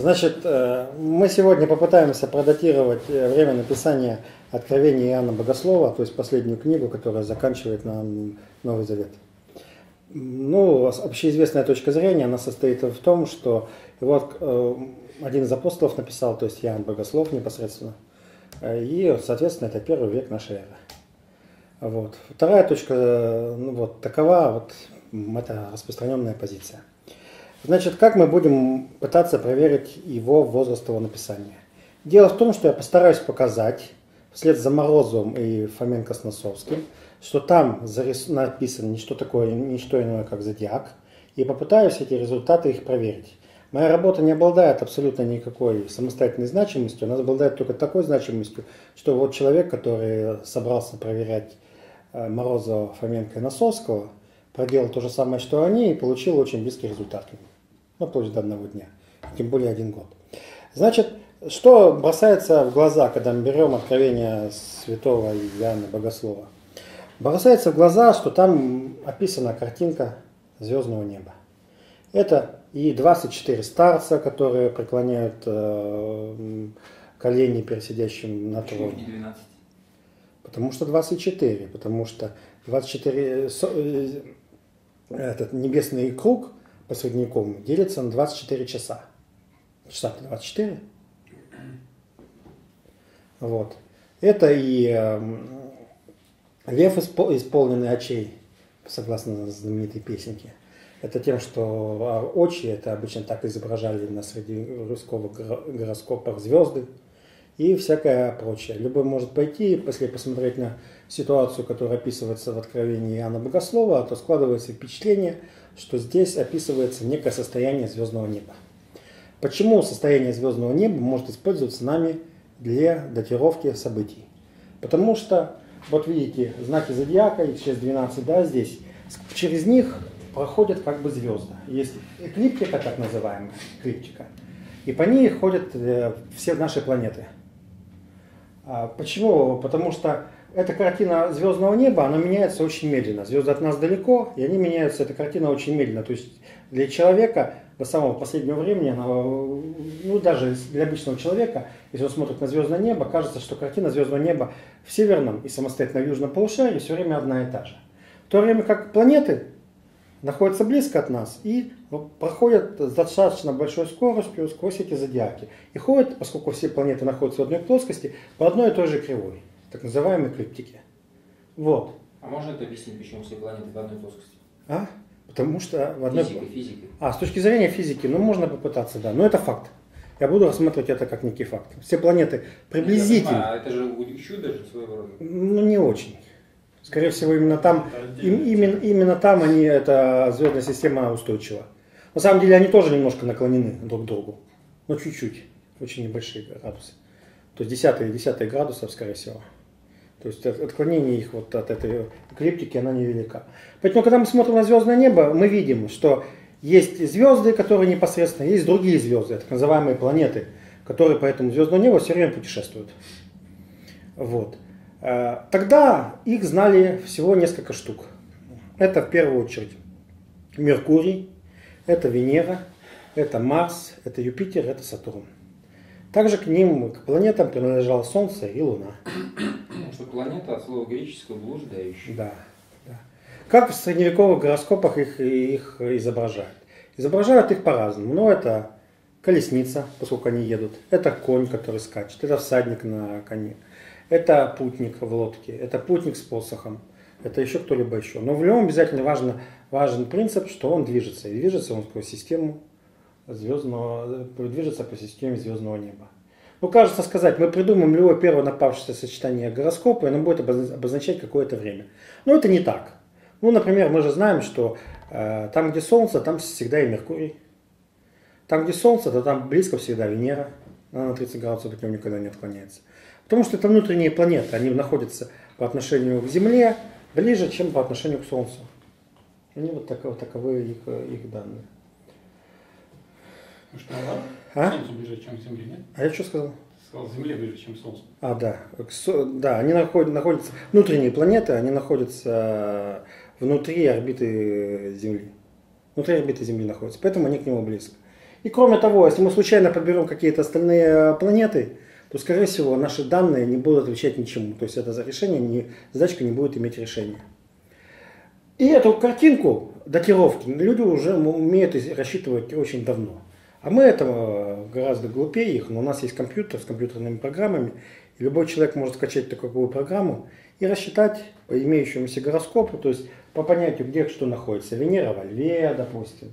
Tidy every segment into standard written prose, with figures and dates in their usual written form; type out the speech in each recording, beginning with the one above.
Значит, мы сегодня попытаемся продатировать время написания Откровения Иоанна Богослова, то есть последнюю книгу, которая заканчивает нам Новый Завет. Ну, общеизвестная точка зрения, она состоит в том, что его один из апостолов написал, то есть Иоанн Богослов непосредственно, и, соответственно, это первый век нашей эры. Вот. Вторая точка, ну, вот такова, вот это распространенная позиция. Значит, как мы будем пытаться проверить его возраст, его написания? Дело в том, что я постараюсь показать, вслед за Морозовым и Фоменко с Носовским, что там написано ничто иное, как Зодиак, и попытаюсь эти результаты их проверить. Моя работа не обладает абсолютно никакой самостоятельной значимостью, она обладает только такой значимостью, что вот человек, который собрался проверять Морозова, Фоменко и Носовского, проделал то же самое, что они, и получил очень близкий результат. Ну, вплоть до одного дня, тем более один год. Значит, что бросается в глаза, когда мы берем Откровение святого Иоанна Богослова? Бросается в глаза, что там описана картинка звездного неба. Это и 24 старца, которые преклоняют колени перед сидящим на троне. Почему не 12? Потому что 24, потому что 24 этот небесный круг по среднякому делится на 24 часа. Часа 24. Вот. Это и лев, исполненный очей, согласно знаменитой песенке. Это тем, что очи, это обычно так изображали на среди русского гороскопа звезды и всякое прочее. Любой может пойти, если посмотреть на ситуацию, которая описывается в Откровении Иоанна Богослова, то складывается впечатление, что здесь описывается некое состояние звездного неба. Почему состояние звездного неба может использоваться нами для датировки событий? Потому что, вот видите, знаки зодиака, их 6-12, да, здесь, через них проходят как бы звезды. Есть эклиптика, так называемая, эклиптика. И по ней ходят все наши планеты. Почему? Потому что эта картина звездного неба, она меняется очень медленно. Звезды от нас далеко, и они меняются, эта картина очень медленно. То есть для человека до самого последнего времени, она, ну даже для обычного человека, если он смотрит на звездное небо, кажется, что картина звездного неба в северном и самостоятельно в южном полушарии все время одна и та же. В то время как планеты находятся близко от нас и проходят с достаточно большой скоростью сквозь эти зодиаки. И ходят, поскольку все планеты находятся в одной плоскости, по одной и той же кривой, так называемой эклиптике. Вот. А можно это объяснить, почему все планеты в одной плоскости? А? Потому что в одной физика. А, с точки зрения физики, ну можно попытаться, да. Но это факт. Я буду рассматривать это как некий факт. Все планеты приблизительно. Я понимаю, а это же чудо же своего рода. Ну не очень. Скорее всего, именно там, именно там они, эта звездная система устойчива. На самом деле, они тоже немножко наклонены друг к другу. Но чуть-чуть. Очень небольшие градусы. То есть десятые градусов, скорее всего. То есть отклонение их вот от этой эклиптики, она невелика. Поэтому, когда мы смотрим на звездное небо, мы видим, что есть звезды, которые непосредственно, есть другие звезды, так называемые планеты, которые по этому звездному небу все время путешествуют. Вот. Тогда их знали всего несколько штук. Это в первую очередь Меркурий, это Венера, это Марс, это Юпитер, это Сатурн. Также к ним, к планетам, принадлежало Солнце и Луна. Что планета от слова греческого блуждающая. Да, да. Как в средневековых гороскопах их изображают? Изображают их по-разному. Но это колесница, поскольку они едут. Это конь, который скачет. Это всадник на коне. Это путник в лодке, это путник с посохом, это еще кто-либо еще. Но в любом обязательно важен принцип, что он движется. И движется он по систему звездного, движется по системе звездного неба. Ну, кажется сказать, мы придумаем любое первое напавшееся сочетание гороскопа, и оно будет обозначать какое-то время. Но это не так. Ну, например, мы же знаем, что там, где Солнце, там всегда и Меркурий. Там, где Солнце, то там близко всегда Венера. Она на 30 градусов от него никогда не отклоняется. Потому что это внутренние планеты, они находятся по отношению к Земле ближе, чем по отношению к Солнцу. Они вот таковы их данные. Ну что, а? Солнцу ближе, чем к Земле, нет? А я что сказал? Сказал, Земле ближе, чем Солнцу. А, да. Да, они находятся, внутренние планеты, они находятся внутри орбиты Земли. Внутри орбиты Земли находятся, поэтому они к нему близко. И кроме того, если мы случайно подберем какие-то остальные планеты, то, скорее всего, наши данные не будут отвечать ничему. То есть это задачка не будет иметь решения. И эту картинку датировки люди уже умеют рассчитывать очень давно. А мы этого гораздо глупее их, но у нас есть компьютер с компьютерными программами. И любой человек может скачать такую программу и рассчитать по имеющемуся гороскопу, то есть по понятию, где что находится. Венера во Льве, допустим,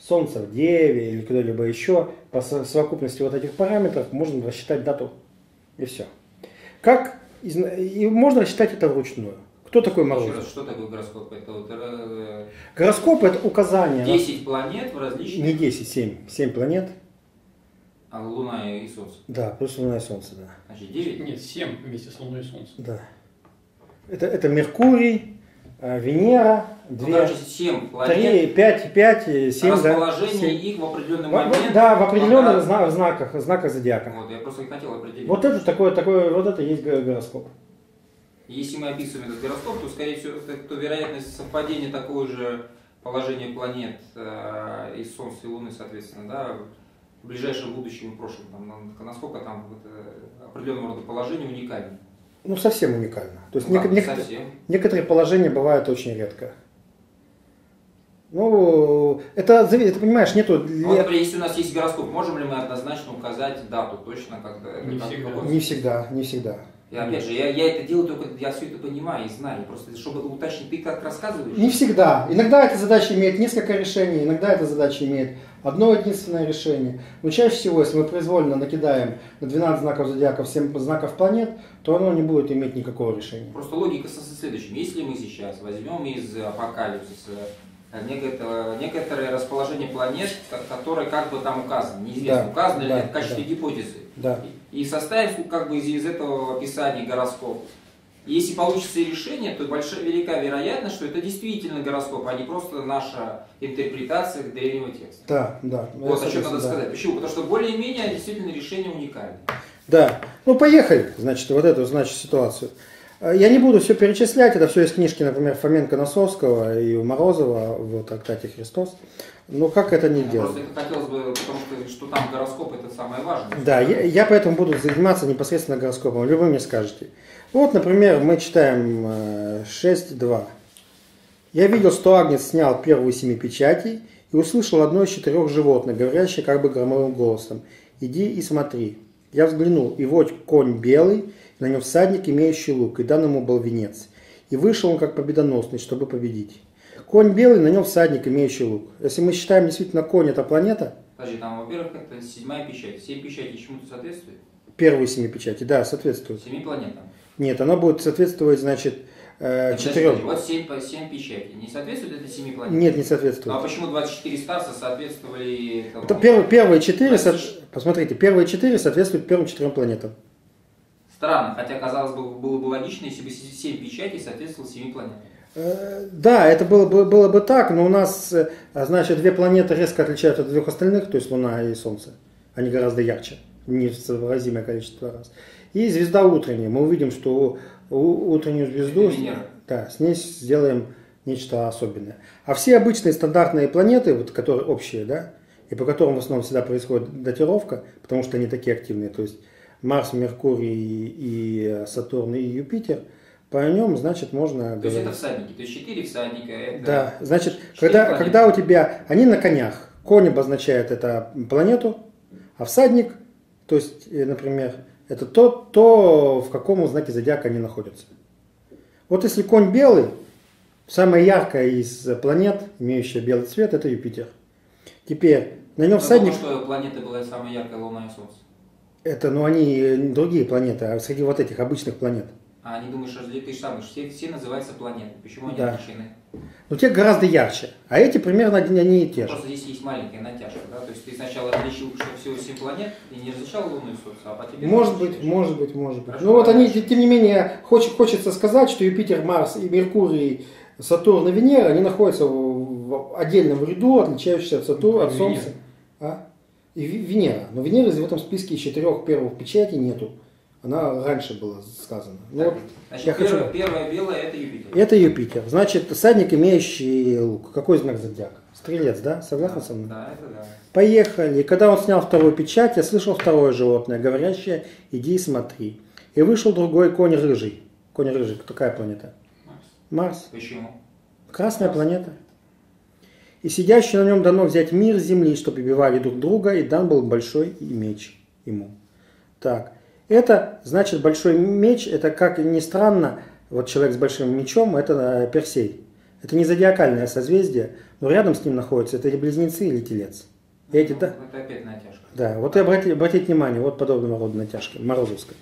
Солнце в Деве или куда-либо еще. По совокупности вот этих параметров можно рассчитать дату. И все. Как? И можно рассчитать это вручную. Кто такой Морозов? Что такое гороскоп? Это вот... Гороскоп – это указание. 10 планет в различных... Не 10, 7. 7 планет. А Луна и Солнце? Да, плюс Луна и Солнце, да. Значит, 9? Нет, 7 вместе с Луной и Солнцем. Да. Это Меркурий, Венера, 5, 7, расположение 7. Их в определенный момент. Да, в определенных знаках зодиака. Вот, я просто не хотел определить. Вот это такое, вот это есть гороскоп. Если мы описываем этот гороскоп, то, скорее всего, то вероятность совпадения такого же положения планет и Солнца, и Луны, соответственно, да, в ближайшем будущем и прошлом. Там, насколько там определенного рода положение уникально? Ну, совсем уникально. То есть некоторые положения бывают очень редко. Ну, это понимаешь, нету... Вот, если у нас есть гороскоп, можем ли мы однозначно указать дату точно? Когда, не всегда. И опять же, я это делаю только, я все это понимаю и знаю, просто чтобы уточнить, ты как рассказываешь? Не всегда. Иногда эта задача имеет несколько решений, иногда эта задача имеет одно единственное решение. Но чаще всего, если мы произвольно накидаем на 12 знаков зодиаков 7 знаков планет, то оно не будет иметь никакого решения. Просто логика со следующим. Если мы сейчас возьмем из апокалипсиса некоторое расположение планет, которое как бы там указано, неизвестно, да, указано или в качестве гипотезы. Да. И составив как бы из этого описания гороскоп. Если получится решение, то велика вероятность, что это действительно гороскоп, а не просто наша интерпретация древнего текста. Да, да. Вот о чем надо сказать. Почему? Потому что более-менее действительно решение уникальное. Да. Ну поехали, значит, вот эту, значит, ситуацию. Я не буду все перечислять, это все из книжки, например, Фоменко, Носовского и Морозова, в трактате «Христос». Но как это не делать? Просто хотелось бы, потому что там гороскоп, это самое важное. Да, я поэтому буду заниматься непосредственно гороскопом, любым мне скажете. Вот, например, мы читаем 6.2. «Я видел, что Агнец снял первую 7 печатей и услышал одно из 4 животных, говорящее как бы громовым голосом: „Иди и смотри“. Я взглянул, и вот конь белый, на нем всадник, имеющий лук, и дан ему был венец. И вышел он как победоносный, чтобы победить». Конь белый, на нем всадник, имеющий лук. Если мы считаем действительно конь, это планета... Подожди, там, во-первых, это 7-я печать. 7 печатей чему-то соответствует? Первые 7 печати, да, соответствует. 7 планетам? Нет, она будет соответствовать, значит, 4. Вот 7 печатей. Не соответствует это 7 планетам? Нет, не соответствует. А почему 24 старца соответствовали... Это первые 4, посмотрите, первые 4 соответствуют первым 4 планетам. Странно, хотя, казалось бы, было бы логично, если бы 7 печатей соответствовало 7 планетам. Да, это было бы так, но у нас, значит, 2 планеты резко отличаются от 2 остальных, то есть Луна и Солнце. Они гораздо ярче, невообразимое количество раз. И звезда утренняя. Мы увидим, что утреннюю звезду, да, с ней сделаем нечто особенное. А все обычные стандартные планеты, вот, которые общие, да, и по которым в основном всегда происходит датировка, потому что они такие активные, то есть Марс, Меркурий, и Сатурн, и Юпитер, по нем, значит, можно... То есть это всадники, то есть 4 всадника, это... Да, значит, когда у тебя... Они на конях. Конь обозначает это планету, а всадник, то есть, например, это то в каком знаке зодиака они находятся. Вот если конь белый, самая яркая из планет, имеющая белый цвет, это Юпитер. Теперь, на нем всадник... Потому что планета была самая яркая, Луна и Солнце. Это, ну, они другие планеты, а среди вот этих обычных планет. А они думают, что ты же сам, все называются планеты. Почему они отличены? Ну, те гораздо ярче, а эти примерно они и те же. Просто здесь есть маленькая натяжка, да? То есть ты сначала различил, что всего 7 планет, и не различал Луну и Солнце, а по тебе... Может быть. Хорошо, ну, вот они, тем не менее, хочется сказать, что Юпитер, Марс, и Меркурий, Сатурн и Венера, они находятся в отдельном ряду, отличающихся от Сатурна, от Солнца. А? И Венера. Но Венеры в этом списке из 4 первых печатей нету. Она раньше была сказана. Вот, значит, первая белая — это Юпитер. Это Юпитер. Значит, всадник, имеющий лук. Какой знак зодиака? Стрелец, да? Согласны со мной? Да, это да. Поехали. И когда он снял вторую печать, я слышал второе животное, говорящее: «Иди и смотри». И вышел другой конь рыжий. Конь рыжий, какая планета? Марс. Марс. Почему? Красная планета. И сидящий на нем дано взять мир земли, чтобы убивали друг друга, и дан был большой меч ему. Так. Это, значит, большой меч, это, как ни странно, вот человек с большим мечом, это Персей. Это не зодиакальное созвездие, но рядом с ним находятся, это или Близнецы, или Телец. Ну, эти, да? Вот опять натяжка. Да, вот и обратите внимание, вот подобного рода натяжка, морозовской.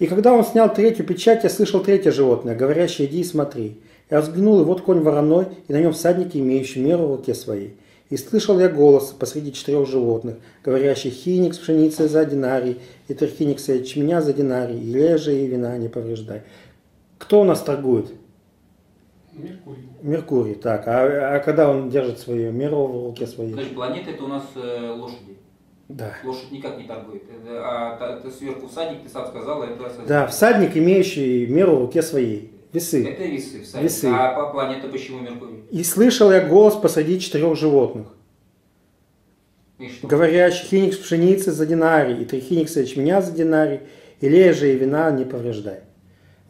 И когда он снял третью печать, я слышал третье животное, говорящее: «Иди и смотри». Я взглянул, и вот конь вороной, и на нем всадник, имеющий меру в руке своей. И слышал я голос посреди четырех животных, говорящий: «Хиникс пшеницы за динарий, и терхиникса ячменя за динарий, и лежа, и вина не повреждай». Кто у нас торгует? Меркурий. Меркурий, так. А когда он держит свою меру в руке своей? Значит, планета — это у нас лошади. Да. Лошадь никак не торгует. А сверху всадник, ты сам сказал, это... Да, всадник, имеющий меру в руке своей. Весы. Это весы, всадник. Весы. А по планета почему Меркурий? И слышал я голос посреди четырех животных, говорящий: «Хиникс пшеницы за динарий, и три хиникса ячменя за динарий, и лежа, и вина не повреждай».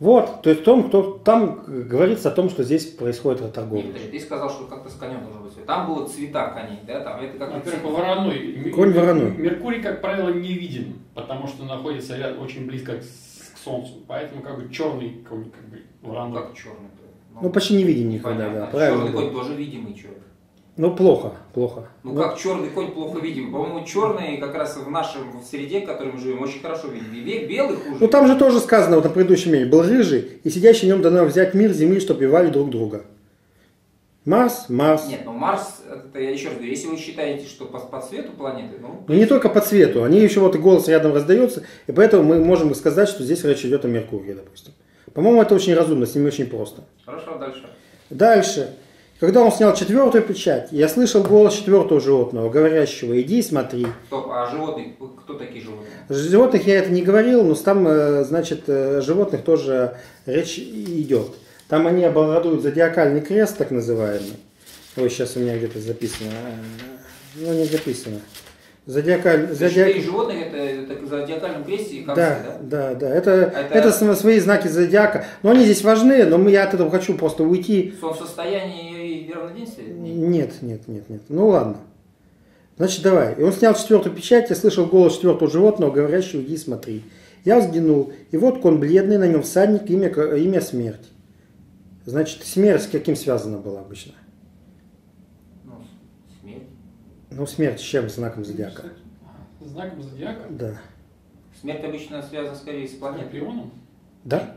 Вот, то есть там говорится о том, что здесь происходит торговля. Нет, ты сказал, что как-то с конем должно быть. Там было цвета коней, да? Там это как... Во-первых, вороной. Конь вороной. Меркурий, как правило, не виден, потому что находится очень близко к Солнцу. Поэтому как бы черный конь, как бы вороной. Как черный? Ну, почти не виден никогда, да. Черный конь тоже видимый человек. Ну, плохо, плохо. Ну, как черный конь плохо видим. По-моему, черный как раз в нашей среде, в которой мы живем, очень хорошо видим. Белый хуже. Ну, там же тоже сказано, вот на предыдущем мире был рыжий, и сидящий в нем дано взять мир земли, чтобы убивали друг друга. Марс. Нет, ну Марс, это я еще раз говорю, если вы считаете, что по цвету планеты, ну... Ну, не только по цвету, они еще вот голос рядом раздается, и поэтому мы можем сказать, что здесь речь идет о Меркурии, допустим. По-моему, это очень разумно, с ними очень просто. Хорошо, дальше. Дальше. Когда он снял четвертую печать, я слышал голос четвертого животного, говорящего: «Иди и смотри». Стоп, а животных, кто такие животные? Животных я это не говорил, но там, значит, животных тоже речь идет. Там они обладают зодиакальный крест, так называемый. Ой, сейчас у меня где-то записано. Ну, не записано. Четыре животных — это зодиакальном кресте и копсе, да? Да, да. Это свои знаки зодиака. Но они здесь важны, но я от этого хочу просто уйти. Солнцестояние и равноденствие? Нет. Ну ладно. Значит, давай. И он снял четвертую печать, я слышал голос четвертого животного, говорящего: «Иди, смотри». Я взглянул, и вот конь бледный, на нем всадник, имя смерть. Значит, смерть с каким связана была обычно? Ну, смерть с чем? Знаком зодиака. Знаком зодиака? Да. Смерть обычно связана скорее с планетой. Скорпионом? Да.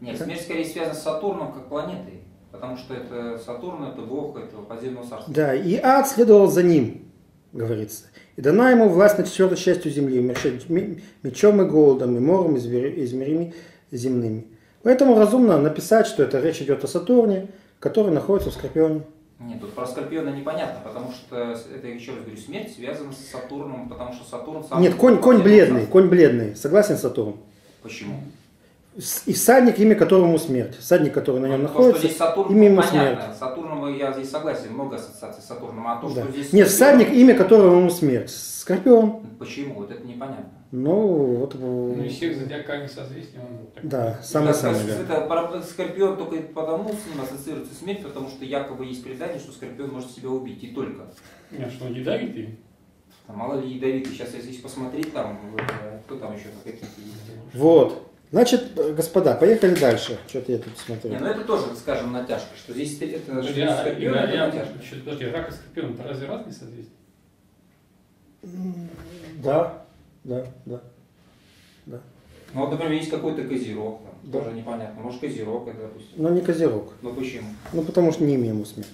Нет, да. Смерть скорее связана с Сатурном как планетой, потому что это Сатурн, это бог этого подземного царства. Да, и ад следовал за ним, говорится. И дана ему власть над четвертой частью земли, мечом и голодом, и морем, и зверями земными. Поэтому разумно написать, что это речь идет о Сатурне, который находится в Скорпионе. Нет, тут про Скорпиона непонятно, потому что, это еще раз говорю, смерть связана с Сатурном, потому что Сатурн... Сам... Нет, конь бледный, согласен Сатурн? Почему? И всадник, имя которому смерть, всадник, который на нем находится, имя ему смерть. С Сатурном я здесь согласен, много ассоциаций с Сатурном, а то, что здесь... Нет, всадник, имя которому ему смерть, Скорпион. Почему? Вот это непонятно. Ну, вот... Ну, из всех зодиакальных созвездий он... Да, самое-самое. Да. Скорпион только потому с ним ассоциируется смерть, потому что якобы есть предание, что Скорпион может себя убить, и только. Нет, что он ядовитый? Там, мало ли ядовитый. Сейчас, если посмотреть, там, кто там еще какие-то... Вот. Значит, господа, поехали дальше. Что-то я тут смотрю. Не, ну это тоже, скажем, натяжка, что здесь... Это Скорпион, это натяжка. Подожди, Рак и Скорпион, это разве разные созвездия? Да. Ну вот, например, есть какой-то Козерог, там, да. Тоже непонятно. Может, Козерог это, допустим. Ну, не Козерог. Ну почему? Ну потому что не имя ему смерть.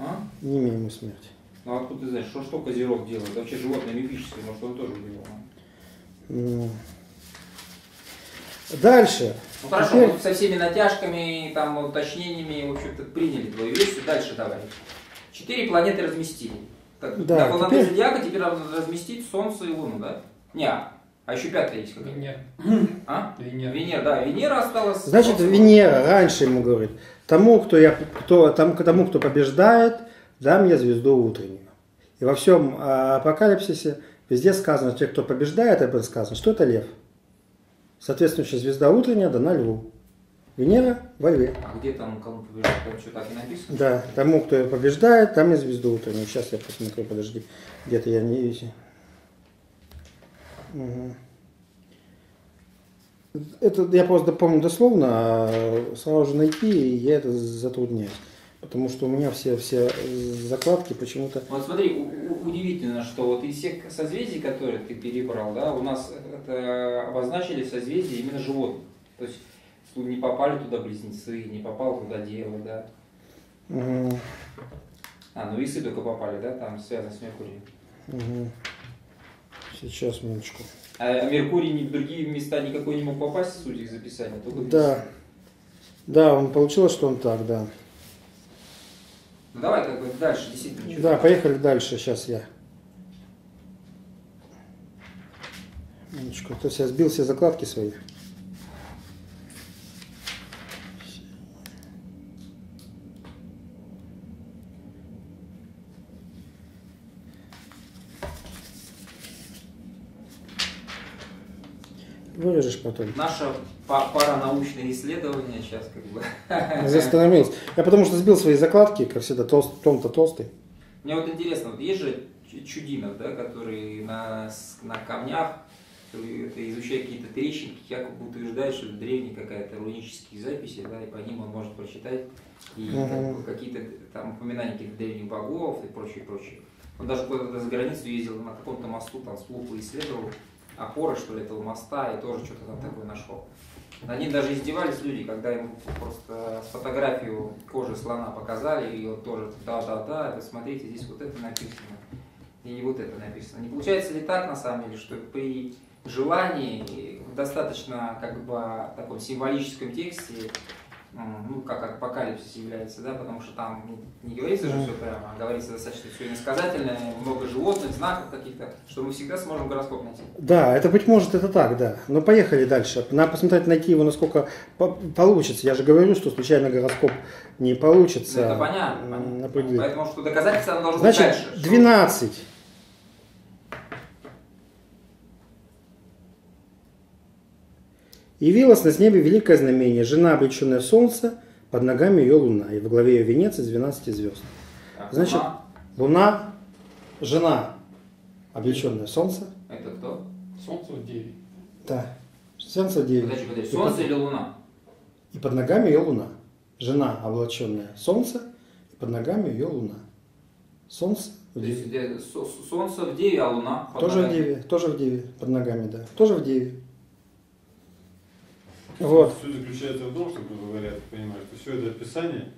А? Не имя ему смерть. Ну откуда ты знаешь, что Козерог делает? Это вообще животное мифическое, может, он тоже делал. Ну... Дальше. Ну хорошо, теперь... вот со всеми натяжками, там, уточнениями, в общем-то, приняли твою версию. Дальше давай. 4 планеты разместили. Так, да, планеты теперь... зодиака теперь разместить Солнце и Луну, да? Не, а еще 5-я есть какая-то. Венера. А? Венера. Венера, да. Венера осталась. Значит, Венера раньше ему говорит: тому, кто побеждает, дай мне звезду утреннюю». И во всем апокалипсисе везде сказано, те, кто побеждает, об этом сказано, что это лев. Соответствующая звезда утренняя дана льву. Венера во льве. А где там, кому побеждает, там что, так и написано? Да, тому, кто побеждает, там и звезду утреннюю. Сейчас я посмотрю, подожди, где-то я не вижу. Угу. Это я просто помню дословно, а сразу же найти, и я это затрудняюсь. Потому что у меня все закладки почему-то... Вот смотри, удивительно, что вот из всех созвездий, которые ты перебрал, да, у нас это обозначили созвездия именно животных. То есть не попали туда близнецы, не попал туда дева, да. Угу. А, ну весы только попали, да, там связано с Меркурием. Угу. Сейчас, минуточку. А Меркурий ни в другие места никакой не мог попасть, судя из описания? Да. Да, он получилось, что он так, да. Ну давай как бы дальше, действительно. Да, поехали дальше, сейчас я. Минуточку, то есть я сбил все закладки свои. Вырежешь потом. Наша пара научных исследований сейчас как бы... Застановилась. Я потому что сбил свои закладки, как всегда, толстый. Мне вот интересно, вот есть же Чудинов, да, который на камнях изучает какие-то трещинки, якобы утверждает, что это древние какая-то рунические записи, да, и по ним он может прочитать и какие-то там упоминания каких-то древних богов и прочее, прочее. Он даже куда-то за границу ездил, на каком-то мосту там слуху исследовал опоры, что ли, этого моста, и тоже что-то там такое нашел. На ней даже издевались люди, когда ему просто фотографию кожи слона показали, и вот тоже да-да-да, это смотрите, здесь вот это написано, и вот это написано. Не получается ли так, на самом деле, что при желании, в достаточно, как бы, таком символическом тексте, ну, как апокалипсис является, да, потому что там не говорится же все прямо, а говорится достаточно все иносказательное, много животных, знаков каких-то, что мы всегда сможем гороскоп найти. Да, это быть может это так, да. Но поехали дальше. Надо посмотреть, найти его, насколько получится. Я же говорю, что случайно гороскоп не получится. Да, это понятно. Поэтому что доказательство оно должно быть дальше. Значит, 12. «Явилось на небе великое знамение, жена, облеченная в солнце, под ногами ее луна, и во главе ее венец из 12 звезд». Значит, луна, жена, облеченная в солнце. Это кто? Солнце в деве. Да, солнце в деве. Подожди, солнце или луна? И под ногами ее луна. Жена, облаченная в солнце, и под ногами ее луна. Солнце в деве. Солнце в деве, а луна под ногами? Тоже в деве, под ногами, да. Тоже в деве. Вот. Суть заключается в том, что, грубо говоря, ты понимаешь, что все это описание,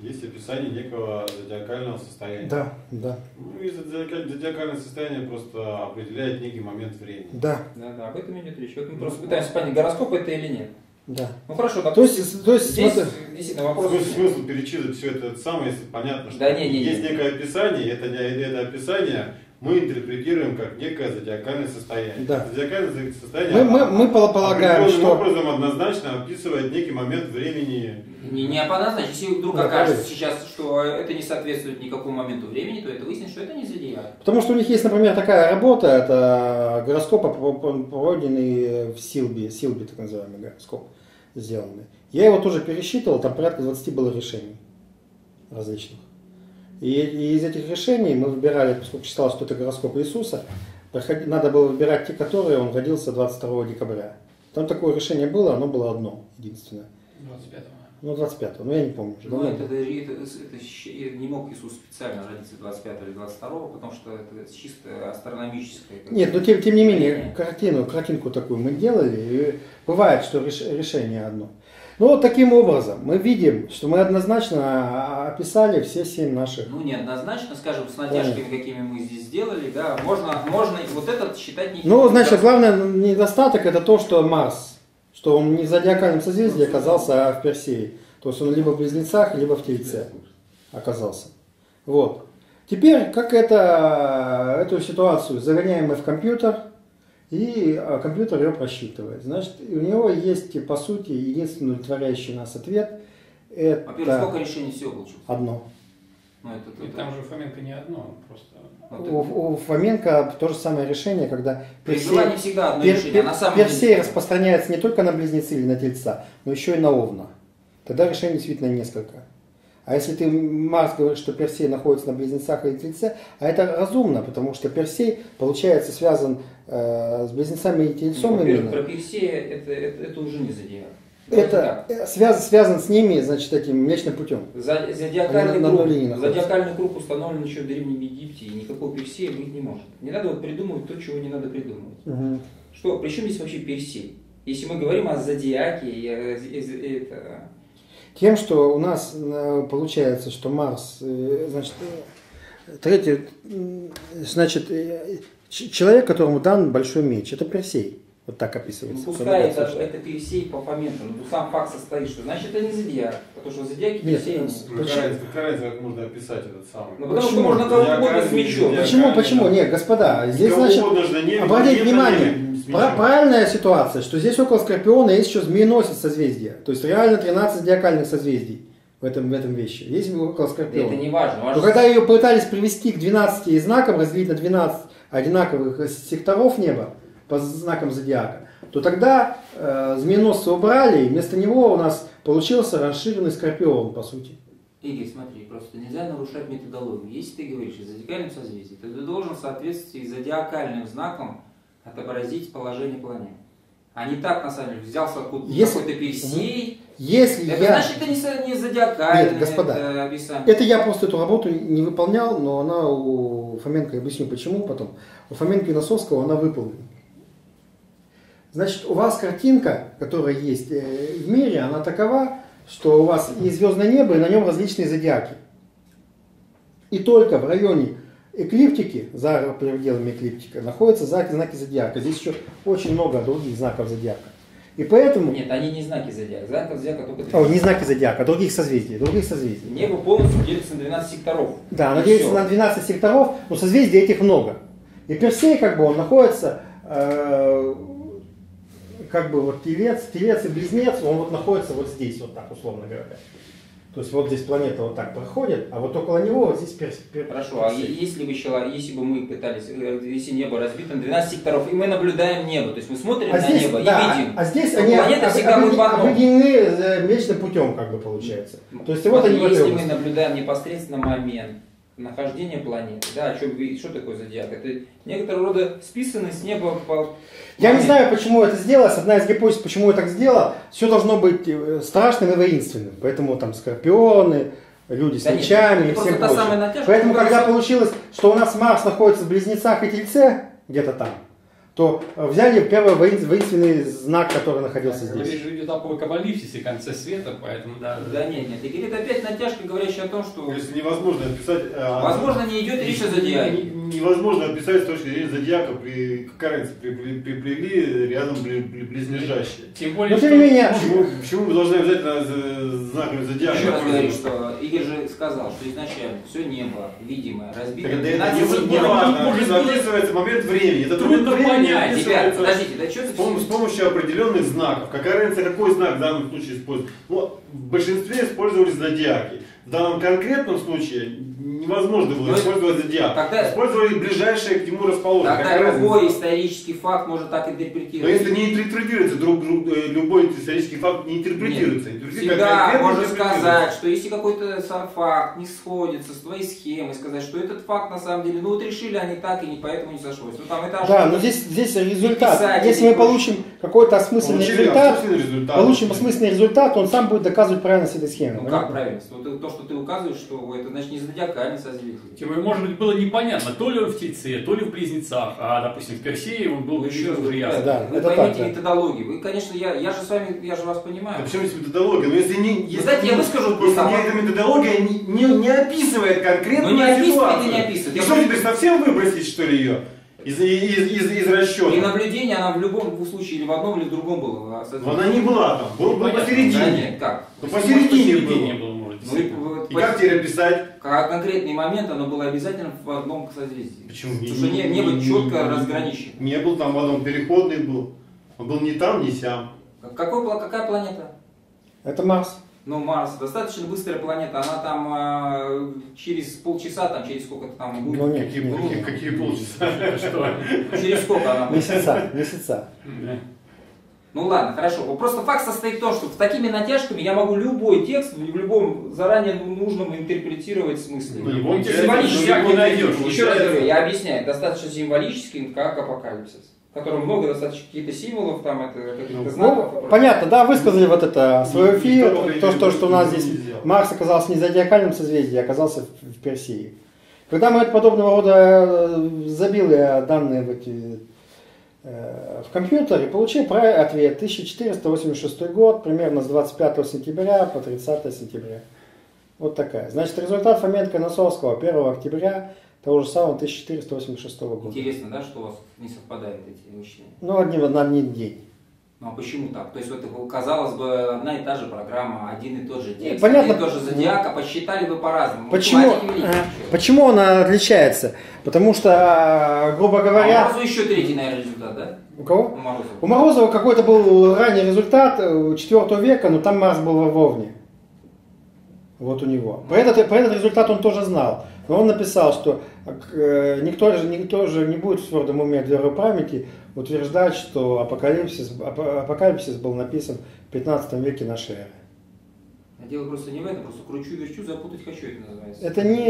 есть описание некого зодиакального состояния. Да, да. Ну и зодиакальное состояние просто определяет некий момент времени. Да. Да, да, об этом идет речь. Вот мы просто пытаемся понять, гороскоп это или нет. Да. Ну хорошо, допустим, то есть здесь действительно вопрос. Какой смысл перечитывать все это самое, если понятно, что да, есть некое описание, это описание мы интерпретируем как некое зодиакальное состояние. Да. Зодиакальное состояние мы полагаем, что... образом однозначно описывает некий момент времени. Не однозначно. Если вдруг окажется сейчас, что это не соответствует никакому моменту времени, то это выяснит, что это не зодиак. Потому что у них есть, например, такая работа, это гороскоп, пройденный в Силби, так называемый гороскоп сделанный. Я его тоже пересчитывал, там порядка 20 было решений различных. И из этих решений мы выбирали, поскольку считалось, что это гороскоп Иисуса, надо было выбирать те, которые он родился 22 декабря. Там такое решение было, оно было одно, единственное. 25-го. Ну, 25-го, но я не помню. Ну, это не мог Иисус специально родиться 25 или 22, потому что это чисто астрономическое. Нет, но тем не менее, картинку такую мы делали, и бывает, что решение одно. Ну, вот таким образом мы видим, что мы однозначно описали все 7 наших. Ну, неоднозначно, скажем, с натяжками, какими мы здесь сделали, да, можно вот этот считать не. Ну, значит, главный недостаток это то, что Марс, что он не в зодиакальном созвездии оказался, а в Персее. То есть он либо в Близнецах, либо в Тельце оказался. Вот. Теперь, как эту ситуацию загоняем мы в компьютер, и компьютер ее просчитывает. Значит, у него есть, по сути, единственный удовлетворяющий нас ответ. Это... Во-первых, сколько решений всего получилось? Одно. Там же у Фоменко не одно, просто... У Фоменко то же самое решение, когда Персей распространяется не только на Близнецы или на Тельца, но еще и на Овна. Тогда решений действительно несколько. А если ты, Марс, говоришь, что Персей находится на Близнецах или Тельце, а это разумно, потому что Персей, получается, связан с Близнецами и Тельцом. Ну, про Персея это уже не зодиак. Это связан с ними, значит, этим Млечным путем. Зодиакальный круг установлен еще в Древнем Египте, и никакого Персея быть не может. Не надо вот придумывать то, чего не надо придумывать. Угу. Что, при чем здесь вообще Персей? Если мы говорим о зодиаке, тем, что у нас получается, что Марс, значит, третий, значит, человек, которому дан большой меч, это Персей. Вот так описывается. Ну, пускай это Персей по Фоменко, но сам факт состоит, что значит это не зодиак, потому что зодиаки Персей... Как можно описать этот самый? Ну, потому что можно кого угодно с мечом. Почему? Нет, господа, здесь, значит, обратите внимание, правильная ситуация, что здесь около Скорпиона есть еще змееносец созвездия, то есть реально 13 зодиакальных созвездий. В этом вещи. Есть около Скорпиона. Это не важно. Но когда ее пытались привести к 12 знакам, разделить на 12 одинаковых секторов неба, по знакам зодиака, то тогда змееносца убрали, и вместо него у нас получился расширенный Скорпион, по сути. Игорь, смотри, просто нельзя нарушать методологию. Если ты говоришь о зодиакальном созвездии, то ты должен в соответствии с зодиакальным знаком отобразить положение планет. А не так, на самом деле, взялся какой-то Персей. Значит, это не зодиакальное. Нет, господа, это я просто эту работу не выполнял, но она у Фоменко, я объясню почему потом, у Фоменко и Носовского она выполнена. Значит, у вас картинка, которая есть в мире, она такова, что у вас и звездное небо, и на нем различные зодиаки. И только в районе эклиптики, за пределами эклиптика, находятся знаки зодиака. Здесь еще очень много других знаков зодиака. И поэтому... Нет, они не знаки зодиака. Знаков зодиака только... О, не знаки зодиака, а других созвездий. Небо полностью делится на 12 секторов. Да, оно делится на 12 секторов, но созвездий этих много. И Персей, как бы, он находится... Как бы вот телец и близнец, он вот находится вот здесь, вот так, условно говоря. То есть вот здесь планета вот так проходит, а вот около него вот здесь Персей. Хорошо, а если бы мы пытались, если небо разбито на 12 секторов, и мы наблюдаем небо, то есть мы смотрим на небо и видим. А здесь они объединены Млечным путем, как бы, получается. То есть вот они. Если мы наблюдаем непосредственно момент нахождение планеты, да, что такое зодиак? Это некоторого рода списаны с неба по... Я не знаю, почему это сделалось, одна из гипотез, почему я так сделал, все должно быть страшным и воинственным, поэтому там скорпионы, люди с мечами и все прочее. Поэтому, когда получилось, что у нас Марс находится в Близнецах и Тельце, где-то там, то взяли первый воинственный знак, который находился здесь. Речь идет о апокалипсисе, конце света, поэтому да. Да нет, Игорь, это опять натяжка, говорящая о том, что... Если невозможно описать... Возможно, не идет речь о зодиаке. Невозможно описать с точки зрения зодиака, привели рядом близлежащие. Тем более, почему мы должны обязательно знак зодиака? Еще раз говорю, что Игорь же сказал, что изначально все небо видимое разбито. Это невозможно, описывается момент времени. Трудно понять. Нет, ребят, подождите, да что с помощью определенных знаков. Какая разница, какой знак в данном случае используется? Ну, в большинстве использовались зодиаки. В данном конкретном случае невозможно было использовать зодиак. Тогда использовали ближайшие к нему расположение. Тогда любой исторический факт может так интерпретироваться. Но если не интерпретируется, любой исторический факт не интерпретируется. Всегда можно сказать, что если какой-то факт не сходится с твоей схемой, сказать, что этот факт на самом деле, ну вот решили они так и не поэтому не сошлось. Ну, там это да, но здесь результат. Если мы получим какой-то осмысленный результат, он сам будет доказывать правильность этой схемы. Ну как правильность? Вот то, что ты указываешь, что это значит не зодиака, а не созвездие. Тем более, может быть, было непонятно, то ли он в Тельце, то ли в Близнецах, а, допустим, в Персее он был еще уже ясно. Да, вы поймите методологию. Вы, конечно, я же вас понимаю. Вообще есть методология, но если не... Знаете, я выскажу просто. Эта методология не описывает конкретную ситуацию. И что, теперь совсем выбросить, что ли, ее? Из расчета. И наблюдение, она в любом случае, или в одном, или в другом было. Но она не была там, была посередине. Как? Посередине было. И как тебе описать? Конкретный момент оно было обязательно в одном созвездии. Почему? Потому что небо четко разграничено. Не был там в одном, переходный был. Он был не там, не сям. Какая планета? Это Марс. Но Марс достаточно быстрая планета, она там через полчаса, там через сколько-то там будет. Ну, нет, какие полчаса? Через сколько она будет? Месяца. Ну ладно, хорошо. Просто факт состоит в том, что с такими натяжками я могу любой текст в любом заранее нужном интерпретировать смысле. Еще раз говорю, я объясняю, достаточно символический, как апокалипсис. В котором много достаточно каких-то символов, там, каких-то знаков. Ну, понятно, да, высказали вот это свою фию, то, что у нас здесь Марс оказался не зодиакальным созвездием, а оказался в Персее. Когда мы от подобного рода забили данные в компьютер и получили правильный ответ. 1486 год, примерно с 25 сентября по 30 сентября. Вот такая. Значит, результат Фоменко Носовского 1 октября. Того же самого 1486 года. Интересно, да, что у вас не совпадают эти вычисления? Ну, на один день. Ну, а почему так? То есть, вот, казалось бы, одна и та же программа, один и тот же текст, понятно, один и тот же зодиак, а посчитали бы по-разному. Почему она отличается? Потому что, грубо говоря... А у Морозова еще третий, наверное, результат, да? У кого? У Морозова. У Морозова какой-то был ранний результат 4 века, но там Марс был в Овне. Вот у него. Про этот результат он тоже знал. Но он написал, что никто же не будет в твердом уме веры памяти утверждать, что апокалипсис был написан в 15 веке нашей эры. Дело просто не в этом, просто кручу-верчу, запутать хочу, это называется. Это не...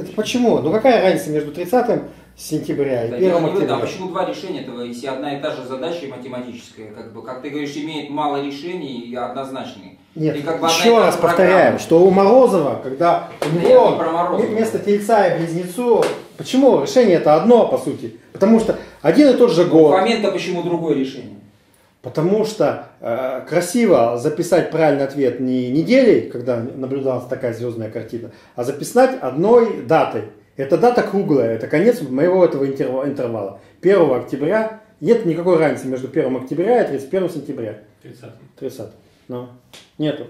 Это почему? Ну какая разница между 30 сентября и 1 октября? Да, почему два решения этого, если одна и та же задача математическая, как бы, как ты говоришь, имеет мало решений и однозначные. Нет, как бы еще раз повторяем, что у Морозова, когда у него вместо Тельца и Близнецу, почему решение это одно, по сути? Потому что один и тот же год. Фоменко почему другое решение? Потому что красиво записать правильный ответ не неделей, когда наблюдалась такая звездная картина, а записать одной датой. Эта дата круглая, это конец моего этого интервала. 1 октября, нет никакой разницы между 1 октября и 31 сентября. 30. Но нету.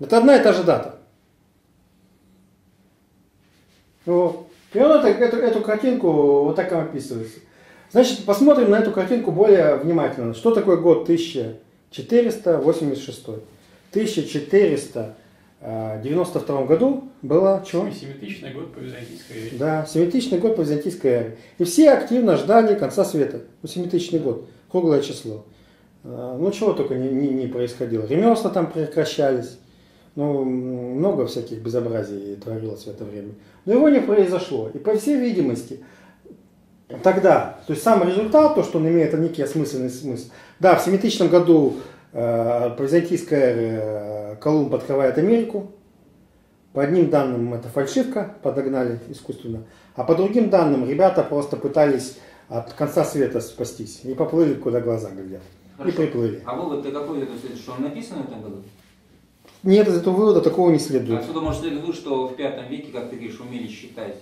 Это одна и та же дата. Вот. И он эту картинку вот так описывается. Значит, посмотрим на эту картинку более внимательно. Что такое год 1486? В 1492 году было чего? Семитысячный год по византийской эре. Да, семитысячный год по византийской эре. И все активно ждали конца света. Ну, семитысячный год, круглое число. Ну, чего только не происходило. Ремесла там прекращались. Ну, много всяких безобразий творилось в это время. Но его не произошло. И по всей видимости... Тогда, то есть сам результат, то, что он имеет некий осмысленный смысл. Да, в 7000 году по византийской эре Колумб открывает Америку. По одним данным это фальшивка, подогнали искусственно. А по другим данным ребята просто пытались от конца света спастись. И поплыли, куда глаза глядят. Хорошо. И приплыли. А вывод-то какой, что он написан в этом году? Нет, из этого вывода такого не следует. Отсюда может следовать, что в 5 веке, как ты говоришь, умели считать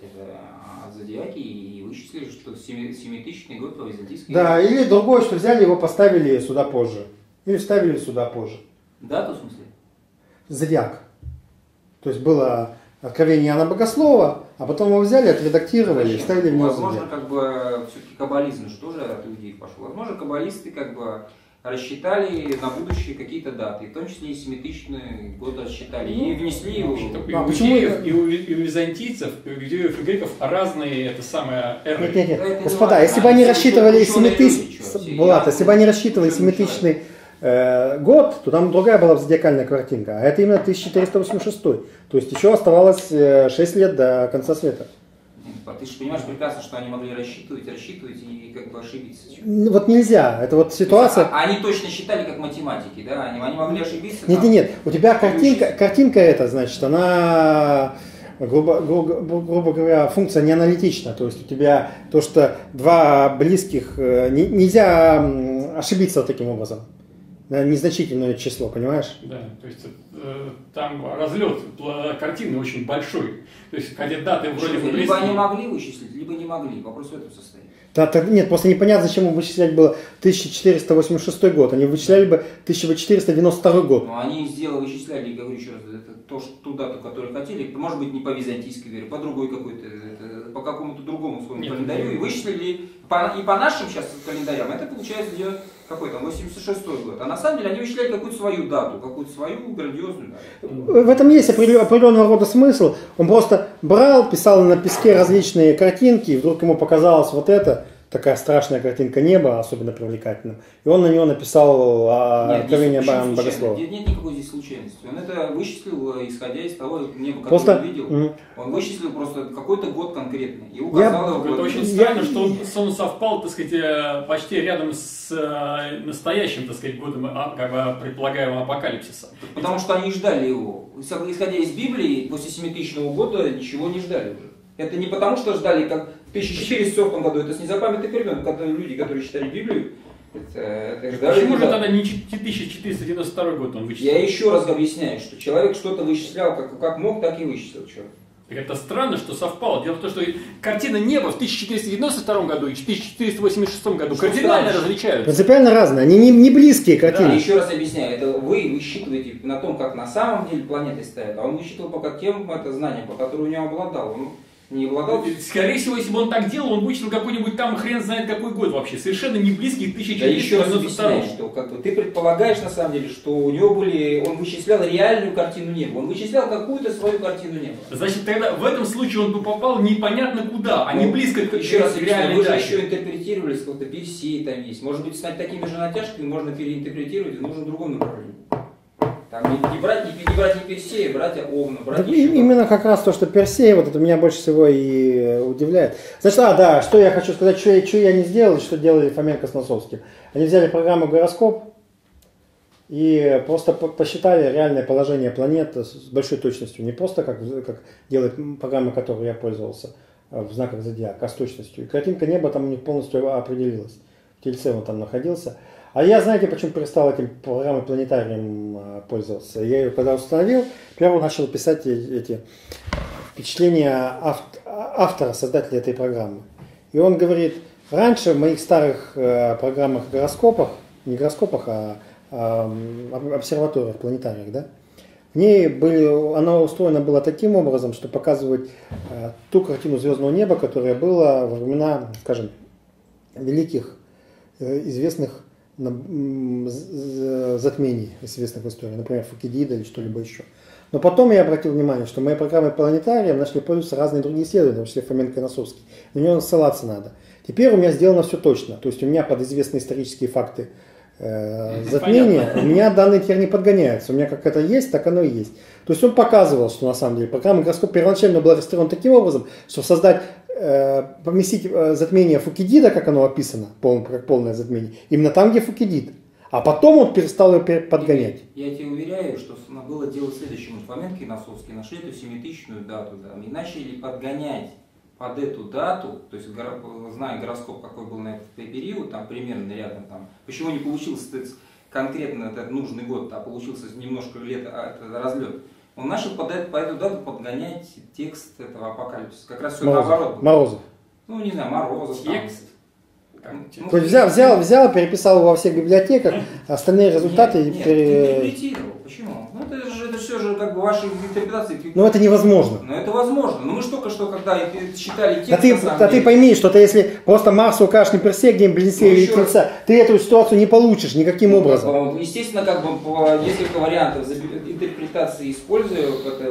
зодиаки и вычислили, что 7000-й год по византийской. Да, или другое, что взяли его, поставили сюда позже. Или вставили сюда позже. Да, в смысле? Зодиак. То есть было Откровение Иоанна Богослова, а потом его взяли, отредактировали и вставили в него зодиак. Возможно, как бы все-таки каббализм что же от людей пошел. Возможно, каббалисты как бы... рассчитали на будущее какие-то даты, в том числе и 7000 год рассчитали, и внесли его. А почему это? И у византийцев, и у иудеев, и греков разные это самое эры. Нет. Господа, если бы они рассчитывали 7000 год, то там другая была зодиакальная картинка, а это именно 1486, то есть еще оставалось 6 лет до конца света. Ты же понимаешь прекрасно, что они могли рассчитывать и как бы ошибиться. Вот нельзя, это вот ситуация... Они точно считали как математики, да? Они могли ошибиться... Нет, у тебя картинка эта, значит, она, грубо говоря, функция не аналитична. То есть у тебя то, что два близких... Нельзя ошибиться таким образом. Незначительное число, понимаешь? Да, то есть там разлет картины очень большой. То есть хотя даты вроде бы... Либо они могли вычислить, либо не могли. Вопрос в этом состоит. Да, так, нет, просто непонятно, зачем вычислять было 1486 год. Они вычисляли бы 1492 год. Но они вычисляли, говорю еще раз, это то, что, ту дату, которую хотели, может быть, не по византийской вере, по другой какой-то, по какому-то другому своему календарю. И вычислили, и по нашим сейчас календарям, это получается идет какой-то 86-й год. А на самом деле они вычисляли какую-то свою дату, какую-то свою грандиозную дату. В этом есть определенного рода смысл. Он просто брал, писал на песке различные картинки, и вдруг ему показалось вот это, такая страшная картинка неба, особенно привлекательная. И он на нее написал «Откровение Иоанна Богослова». Нет никакой здесь случайности. Он это вычислил, исходя из того неба, которое он видел. Он вычислил просто какой-то год конкретный. И указал его. Это очень странно, что он совпал, так сказать, почти рядом с настоящим, так сказать, годом, как бы предполагаемого апокалипсиса. Потому что они ждали его. Исходя из Библии, после 7000 года ничего не ждали уже. Это не потому, что ждали, как в 1440 году, это с незапамятных времен, когда люди, которые читали Библию, это ждали. Почему же тогда не 1492 год он вычислял? Я еще раз объясняю, что человек что-то вычислял, как мог, так и вычислил человек. Это странно, что совпало. Дело в том, что картина неба в 1492 году и в 1486 году кардинально различаются. Принципиально разные, они не близкие картины. Да, еще раз объясняю, это вы высчитываете на том, как на самом деле планеты стоят, а он высчитывал по каким это знание, по которому у него обладал. Он не обладал. Скорее всего, если бы он так делал, он вычислил какой-нибудь там хрен знает какой год вообще. Совершенно не близкий к 1492. Да еще раз что ты предполагаешь на самом деле, что у него были... Он вычислял реальную картину неба. Он вычислял какую-то свою картину неба. Значит, тогда в этом случае он бы попал непонятно куда, а не близко к... Еще раз объясняю, вы же еще интерпретировали, сколько Персей там есть. Может быть, стать такими же натяжками можно переинтерпретировать, нужно в другом направлении. Не брать не Персея, брать Овна, брать именно как раз то, что Персей, вот это меня больше всего и удивляет. Значит, да, что я хочу сказать, что я не сделал, что делали Фоменко с Носовским. Они взяли программу «Гороскоп» и просто посчитали реальное положение планет с большой точностью. Не просто как делает программа, которой я пользовался в знаках Зодиака, а с точностью. И картинка неба там у них полностью определилась. В Тельце он там находился. А я, знаете, почему перестал этим программой планетарием пользоваться? Я ее когда установил, первым начал писать эти впечатления автора, создателя этой программы. И он говорит, раньше в моих старых программах гороскопах, не гороскопах, а обсерваториях, планетариях, да, в ней она устроена была таким образом, что показывать ту картину звездного неба, которая была во времена, скажем, великих, известных затмений, известных в истории, например, Фукидида или что-либо еще. Но потом я обратил внимание, что мои программы планетарием начали пользоваться разные другие исследования, в том числе Фоменко и Носовский. На него ссылаться надо. Теперь у меня сделано все точно. То есть у меня под известные исторические факты затмения, у меня данные теперь не подгоняются. У меня как это есть, так оно и есть. То есть он показывал, что на самом деле программа гороскоп первоначально была расстроена таким образом, что создать поместить затмение Фукидида, как оно описано, как полное затмение, именно там, где Фукидид. А потом он перестал ее подгонять. Я тебе уверяю, что было дело следующим. Фоменко и Носовский нашли эту 7000-ю дату. Да, и начали подгонять под эту дату, то есть, зная гороскоп, какой был на этот период, там примерно рядом, там, почему не получился конкретно этот нужный год, а получился немножко лет разлет. Он начал по эту дату подгонять текст этого апокалипсиса. Как раз все наоборот. Морозов. Ну, не знаю, Морозов. Текст. Ну, то есть взял, переписал его во всех библиотеках, остальные результаты... Нет, не интерпретировал. Почему? Ну, это все же как бы ваши интерпретации... Но это невозможно. Но это возможно. Но мы же только что, когда считали текст... Да ты пойми, что ты если просто Марсу укажешь не Персея, где-нибудь Близнецы или Тельца, ты эту ситуацию не получишь никаким образом. Естественно, как бы несколько вариантов интерпретации, используя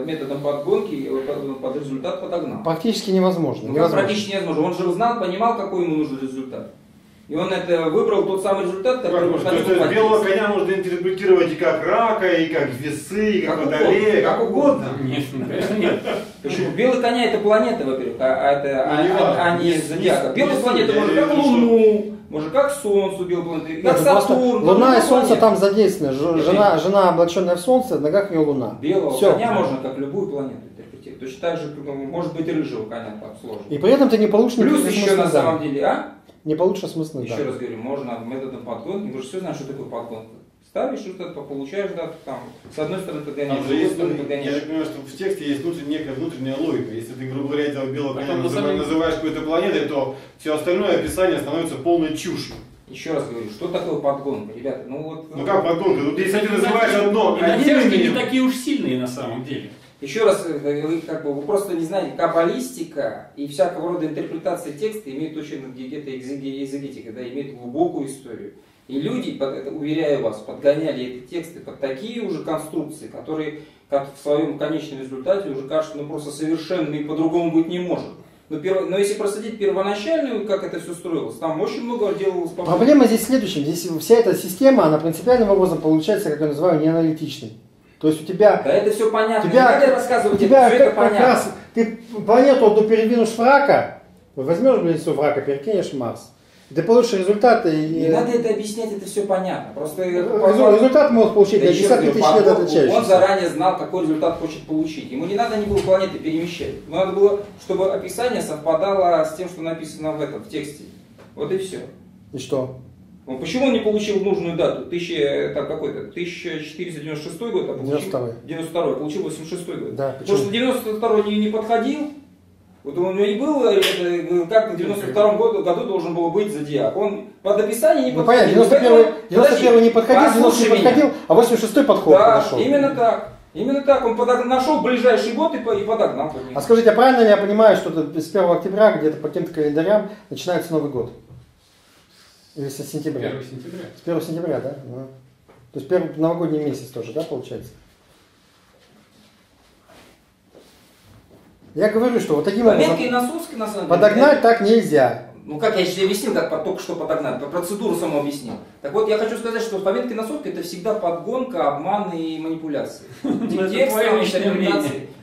методом подгонки, под результат подогнал. Практически невозможно. Практически невозможно. Он же узнал, понимал, какой ему нужен результат. И он это выбрал тот самый результат, который... Белого коня можно интерпретировать и как рака, и как весы, и как водолея, как угодно. Нет, конечно нет. Белый коня это планета, во-первых, а не зодиака. Белая планета может как Луну, может как Солнцу, белую планету, как Сатурн. Луна и Солнце там задействованы. Жена, облаченная в Солнце, в ногах у нее Луна. Белого коня можно как любую планету. Точно так же, может быть, и рыжего коня там сложно. И при этом ты не получишь... Плюс еще на самом деле, Не получше смысла. Еще раз говорю, можно методом подгонки, мы же все знаем, что такое подгонка. ставишь что-то, получаешь дату там. С одной стороны, тогда нет. Я же понимаю, что в тексте есть некая внутренняя логика. Если ты, грубо говоря, этого белого коня называешь какой-то планетой, то все остальное описание становится полной чушью. Еще раз говорю, что такое подгонка, ребята? Ну, вот, ну как подгонка? Ну, если ты называешь одно, одежды не такие уж сильные на самом деле. Еще раз, вы просто не знаете, каббалистика и всякого рода интерпретация текста имеет очень где-то экзегетика, да, имеет глубокую историю. И люди, уверяю вас, подгоняли эти тексты под такие уже конструкции, которые как в своем конечном результате уже кажется, ну просто совершенно и по-другому быть не может. Но если проследить первоначальную, как это все строилось, там очень много делалось... Проблема здесь в следующем. Здесь вся эта система, она принципиальным образом получается, как я называю, неаналитичной. То есть у тебя... Да это все понятно. У тебя, как раз, ты планету одну передвинешь в рака, возьмешь близнецов в рака, перекинешь в Марс. Ты получишь результаты... Не надо это объяснять, это все понятно. Просто результат может получить для 10 000 лет отличающихся. Он заранее знал, какой результат хочет получить. Ему не надо было планеты перемещать. Ему надо было, чтобы описание совпадало с тем, что написано в этом, в тексте. Вот и все. И что? Ну, почему он не получил нужную дату? 1496 год, а получил 92-й. Получил 86-й год. Да, потому что 92-й не подходил. Вот у него и было, как на 92-м году должен был быть зодиак. Он под описание не подходил. Ну, понятно, 91-й не подходил, 90-й не подходил, а 86-й подход подошел. Да, именно так. Именно так. Он нашел ближайший год и подогнал. А скажите, а правильно ли я понимаю, что с 1 октября где-то по каким-то календарям начинается Новый год? Или со сентября? 1 сентября. С 1 сентября, да? Ну. То есть первый новогодний месяц тоже, да, получается? Я говорю, что вот таким образом подогнать так нельзя. Ну как я тебе объяснил, как только что подогнать, процедуру саму объяснил. Так вот, я хочу сказать, что Фоменко и Носовский — это всегда подгонка, обман и манипуляции.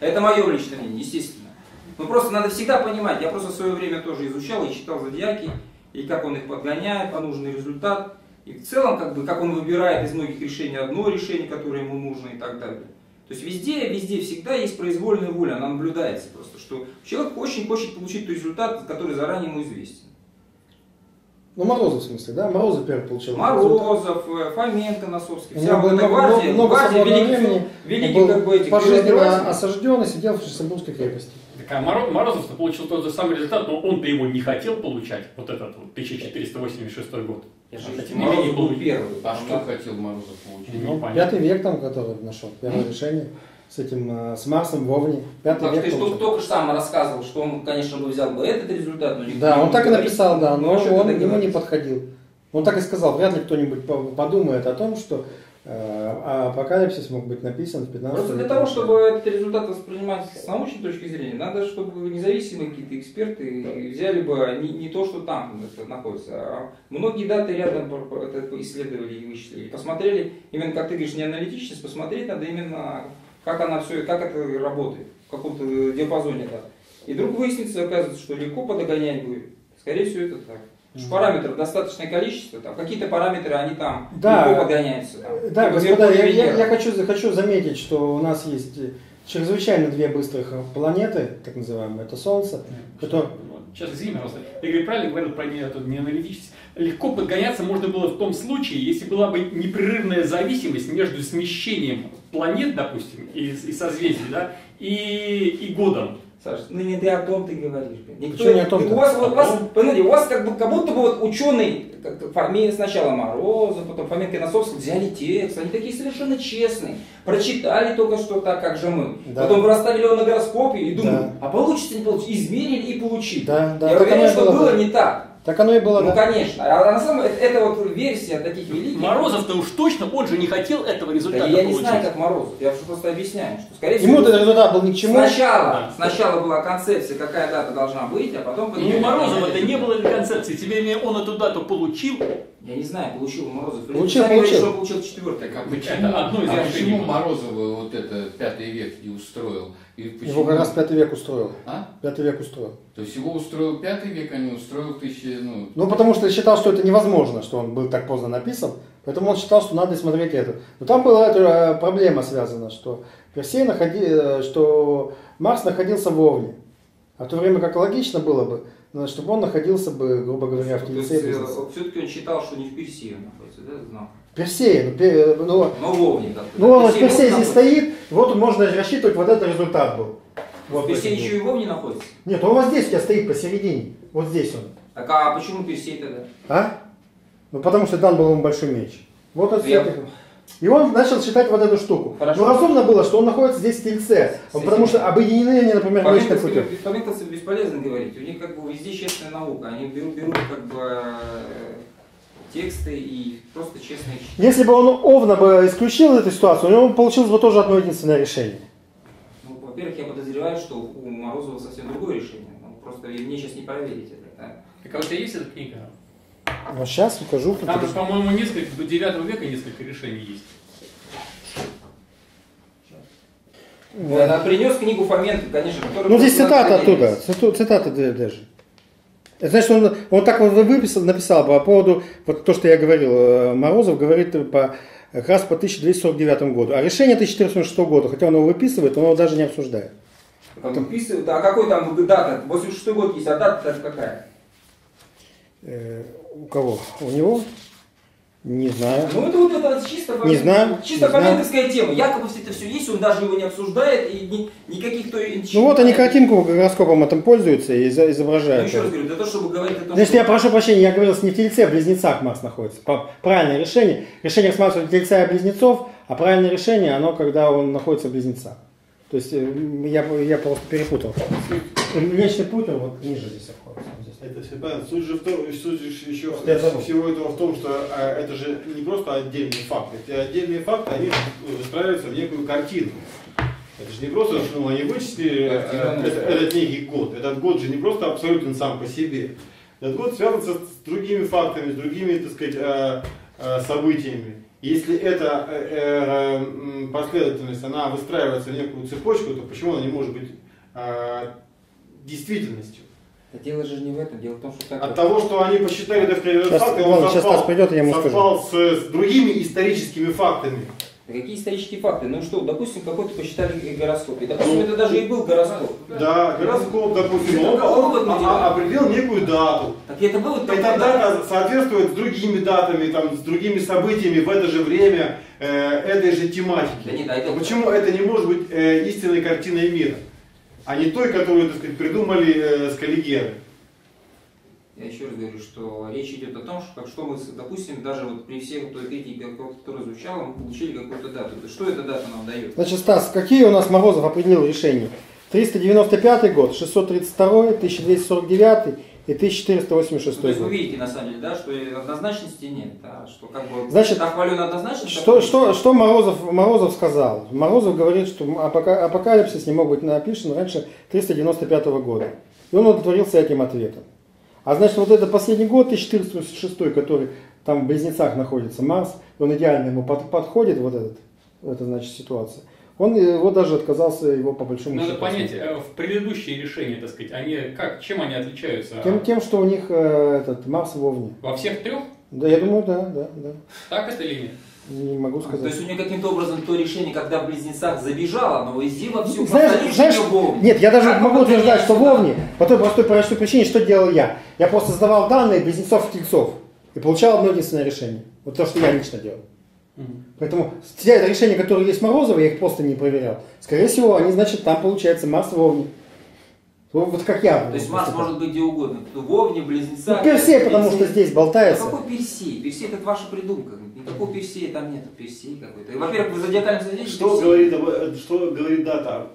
Это мое личное мнение, естественно. Но просто надо всегда понимать, я просто в свое время тоже изучал и читал зодиаки, и как он их подгоняет, по нужный результат. И в целом, как он выбирает из многих решений одно решение, которое ему нужно и так далее. То есть везде всегда есть произвольная воля, она наблюдается просто, что человек очень хочет получить тот результат, который заранее ему известен. Ну, Морозов в смысле, да? Морозов первый получил. Морозов, Фоменко, Носовский. Вся гвардия великий по жизни осажденный, сидел в Шлиссельбургской крепости. Так, а Морозов-то получил тот же самый результат, но он-то его не хотел получать, вот этот вот 1486 год. Я же Морозов был первый. А что хотел Морозов получить? Ну, 5-й век там, который нашел, первое решение. С Марсом в Овне. Ты что, только же сам рассказывал, что он, конечно, взял бы этот результат, но... Да, он так и написал, да, но он ему не подходил. Он так и сказал, вряд ли кто-нибудь подумает о том, что апокалипсис мог быть написан в 15-м. Просто для того, чтобы этот результат воспринимался с научной точки зрения, надо, чтобы независимые какие-то эксперты взяли бы не то, что там находится, а многие даты рядом исследовали и вычислили. Посмотрели, именно, как ты говоришь, не аналитичность, посмотреть надо именно... как это работает, в каком-то диапазоне. Да. И вдруг выяснится, оказывается, что легко подогонять будет. Скорее всего, это так. Параметров достаточное количество, какие-то параметры, они там легко подгоняются. Там. Да, господа, я хочу заметить, что у нас есть чрезвычайно две быстрых планеты, так называемые, это Солнце, которое... Сейчас, извини, пожалуйста, я говорю, правильно говорю про неаналитичность. Легко подгоняться можно было в том случае, если была бы непрерывная зависимость между смещением планет, допустим, и созвездий, да, и годом. Саша, ну не ты о том ты говоришь. Никто не о том. У вас как будто бы вот ученые, сначала Морозов, потом Фоменко и Носовский, взяли текст, они такие совершенно честные, прочитали только что так, как же мы. Да. Потом расставили его на гороскопе и думали, а получится, не получится, измерили и получили. Да, да, я уверен, что было не так. Так оно и было. Ну, конечно. А на самом деле, это вот версия таких великих. Морозов-то уж точно, он же не хотел этого результата получить. Да, я не знаю, как Морозов. Я просто объясняю, что, скорее всего... Ему этот результат был ни к чему. Сначала была концепция, какая дата должна быть, а потом... Ну, у Морозова-то не было концепции. Теперь он эту дату получил. Я не знаю, получил Морозов. Получил 4-й. А почему Морозова вот это 5-й век не устроил? Его как раз 5-й век устроил. А? 5-й век устроил. То есть его устроил 5-й век, а не устроил 1000... Ну, потому что считал, что это невозможно, что он был так поздно написан. Поэтому он считал, что надо смотреть это. Но там была эта проблема связана, что Персей что Марс находился в Овне. А в то время как логично было бы, чтобы он находился бы, грубо говоря, в Тельце. Все-таки он считал, что не в Персее находится, да, знак? Персей, но вовне. Ну, вот Персей здесь стоит, вот можно рассчитывать, вот это результат был. Вот Персей еще и вовне находится? Нет, он вот здесь у тебя стоит посередине, вот здесь он. Так а почему Персей тогда? А? Ну потому что дан был ему большой меч. Вот он стоит. И он начал считать вот эту штуку. Хорошо. Но разумно было, что он находится здесь в Тельце, потому что объединены они, например, Млечным путем. Фоменковцы бесполезно говорить, у них как бы везде честная наука, они берут как бы тексты и просто честные. Если бы он Овна бы исключил эту ситуацию, у него получилось бы тоже одно единственное решение. Ну, во-первых, я подозреваю, что у Морозова совсем другое решение, просто мне сейчас не проверить это. Да? Так а у тебя есть эта книга? Ну, сейчас укажу. Там же, по-моему, несколько, до 9 века несколько решений есть. Вот. Да, принес книгу Фоменко, конечно. Ну, здесь цитата оттуда, цитата даже. Значит, он так вот выписал, написал по поводу, вот то, что я говорил, Морозов говорит как раз по 1249 году. А решение 1476 года, хотя он его выписывает, он его даже не обсуждает. Он выписывает, а какой там дата? 86-й год есть, а дата какая? У кого? У него? Не знаю. Ну это вот это чисто фоменковская тема. Якобы это все есть, он даже его не обсуждает и никаких то и ничего. Ну вот они картинку гороскопом этим пользуются и изображают. Ну, еще раз говорю, для того, чтобы говорить о том, значит, что... я прошу прощения, я говорил, не в Тельце, а в Близнецах Марс находится. Правильное решение. Решение рассматривается Тельца и Близнецов, а правильное решение, оно когда он находится в Близнецах. То есть я просто перепутал. Млечный путь вот ниже здесь обходится. Это все понятно. Суть же еще всего этого в том, что это же не просто отдельные факты. Эти отдельные факты, они выстраиваются в некую картину. Это же не просто, что они вычислили этот некий год. Этот год же не просто абсолютен сам по себе. Этот год связан с другими фактами, с другими, так сказать, событиями. Если эта последовательность, она выстраивается в некую цепочку, то почему она не может быть действительностью? Дело же не в этом, дело в том, что... От того, что они посчитали этот факт, и он совпал с другими историческими фактами. Какие исторические факты? Ну что, допустим, какой-то посчитали гороскоп. И, допустим, это даже и был гороскоп. Да, гороскоп, допустим, он определил некую дату. Так это было... Эта дата соответствует с другими датами, там, с другими событиями в это же время, этой же тематики. Да нет, почему это не может быть истинной картиной мира, а не той, которую, так сказать, придумали скаллигеры? Я еще раз говорю, что речь идет о том, что мы, допустим, даже вот при всех той критике, которая звучала, мы получили какую-то дату. Что эта дата нам дает? Значит, Стас, какие у нас Морозов определил решения? 395 год, 632, 1249 и 1486 год. То есть вы видите, на самом деле, да, что однозначности нет. А что, как бы, значит, так хвалено однозначно. Что Морозов сказал? Морозов говорит, что апокалипсис не мог быть написан раньше 395 года. И он удовлетворился этим ответом. А значит, вот это последний год, 1486, который там в Близнецах находится, Марс, он идеально ему подходит, вот этот, это значит ситуация. Он его даже отказался его по большому счету. Надо понять, в предыдущие решения, так сказать, они чем они отличаются? Тем, что у них Марс в Овне. Во всех трех? Да, я думаю, да. Так это или нет? Не могу сказать. То есть у него каким-то образом то решение, когда в Близнецах забежало, но везде во всю Вовне. Нет, я даже могу утверждать, что Вовне, по той простой причине, что делал я. Я просто сдавал данные Близнецов и Тельцов и получал одно единственное решение. Вот то, что я лично делал. Поэтому те решения, которые есть Морозова, я их просто не проверял. Скорее всего, они, значит, там получается Марс в Овне. Вот как я. То есть Марс может быть где угодно. В Овне, Близнецах. Ну, Персей, потому что здесь болтается. Какой Персей? Персей это ваша придумка. Никакого Персея там нет. Персей какой-то. Во-первых, вы зодиакально садитесь. Что говорит дата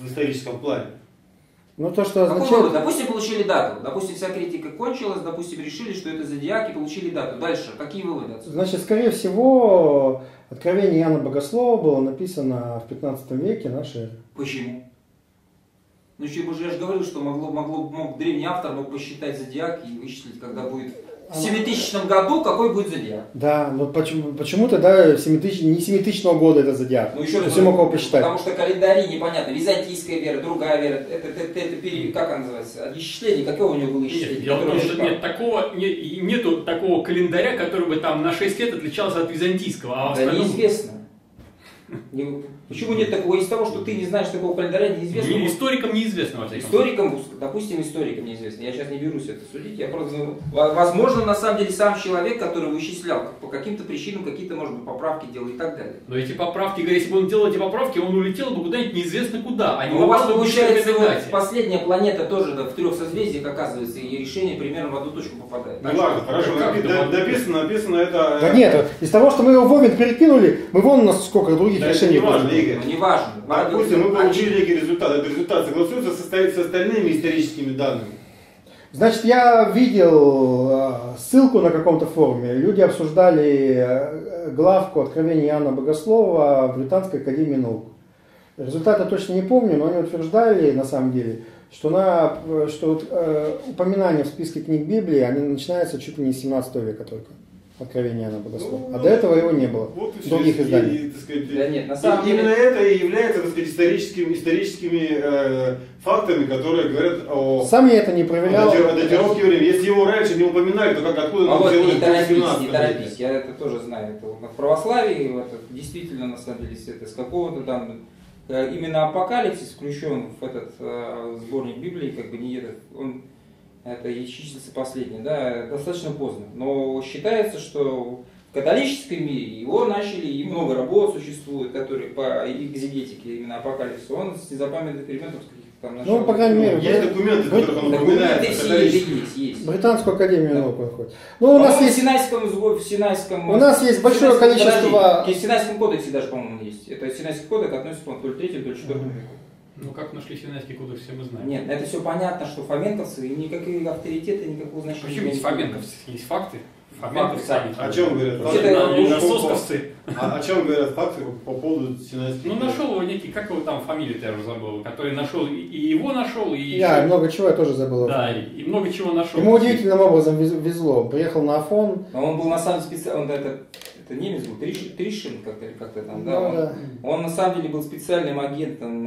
в историческом плане? Ну, то, что означает... Допустим, получили дату. Допустим, вся критика кончилась. Допустим, решили, что это зодиаки, получили дату. Дальше. Какие выводы? Значит, скорее всего, Откровение Иоанна Богослова было написано в 15 веке нашей эры. Почему? Ну, я же говорил, что мог древний автор посчитать зодиак и вычислить, когда будет в 7000 году, какой будет зодиак. Да, но почему тогда не 7000 года это зодиак? Ну, еще раз, потому что календари непонятно, византийская вера, другая вера, это период, как она называется, исчисление, какое у него было исчисление? Нет, я думаю, что нету такого календаря, который бы там на 6 лет отличался от византийского. Да неизвестно. Почему нет такого? Из того, что ты не знаешь такого календаря, неизвестно. Историкам неизвестно вообще. Историкам, допустим, историкам неизвестно. Я сейчас не берусь это судить. Я просто... Возможно, на самом деле, сам человек, который вычислял, по каким-то причинам какие-то, может быть, поправки делал и так далее. Но эти поправки, если бы он делал эти поправки, он улетел бы куда-нибудь неизвестно куда. А не у вас получается, последняя планета тоже в трех созвездиях оказывается, и решение примерно в одну точку попадает. Ну ладно, хорошо. Дописано, написано это... Да нет, из того, что мы его в Овен перекинули, мы вон у нас сколько других решений. Не важно, Игорь. Ну, не важно. Допустим, мы получили результат. Этот результат согласуется с остальными историческими данными. Значит, я видел ссылку на каком-то форуме. Люди обсуждали главку Откровения Иоанна Богослова в Британской академии наук. Результаты точно не помню, но они утверждали, на самом деле, что, упоминания в списке книг Библии, они начинаются чуть ли не с 17 века только. Откровение Иоанна Богослова. А до этого его не было. Вот других изданий. Именно это и является, так сказать, историческими фактами, которые говорят о... Сам я это не проверял. О датировке времени. Если его раньше не упоминали, то как откуда... А вот не торопись, не торопись. Я это тоже знаю. Это в православии, это действительно, на самом деле, это с какого-то там... Именно апокалипсис включен в этот сборник Библии, как бы не этот... Он... Это и числится последнее, да, достаточно поздно. Но считается, что в католическом мире его начали, и много работ существует, которые по экзегетике, именно апокалипсису, он с незапамятных времен каких-то там нашел. Ну, по крайней мере, есть документы, которые он упоминает. Есть. Британскую академию наук выходит. Ну, у нас есть... В Синайском... У нас есть большое количество... В Синайском кодексе даже, по-моему, есть. Это Синайский кодекс относится, по-моему, то ли к третьему, то ли к четвертому веку. Ну как нашли Синайский кодекс, все мы знаем. Нет, это все понятно, что фоменковцы, никакие авторитеты, никакого значения. Почему есть фоменковцы? Есть факты. Фоменковцы сами. О чем говорят? Носовковцы. О чем говорят факты по поводу Синайского? Ну нашел его некий, как его там фамилию-то я уже забыл, который нашел, и его нашел, и... Да, много чего я тоже забыл. Да, и много чего нашел. Ему удивительным образом везло. Приехал на Афон. Но он был на самом деле специально... Это немец был, Тришин как-то там, да? Он на самом деле был специальным агентом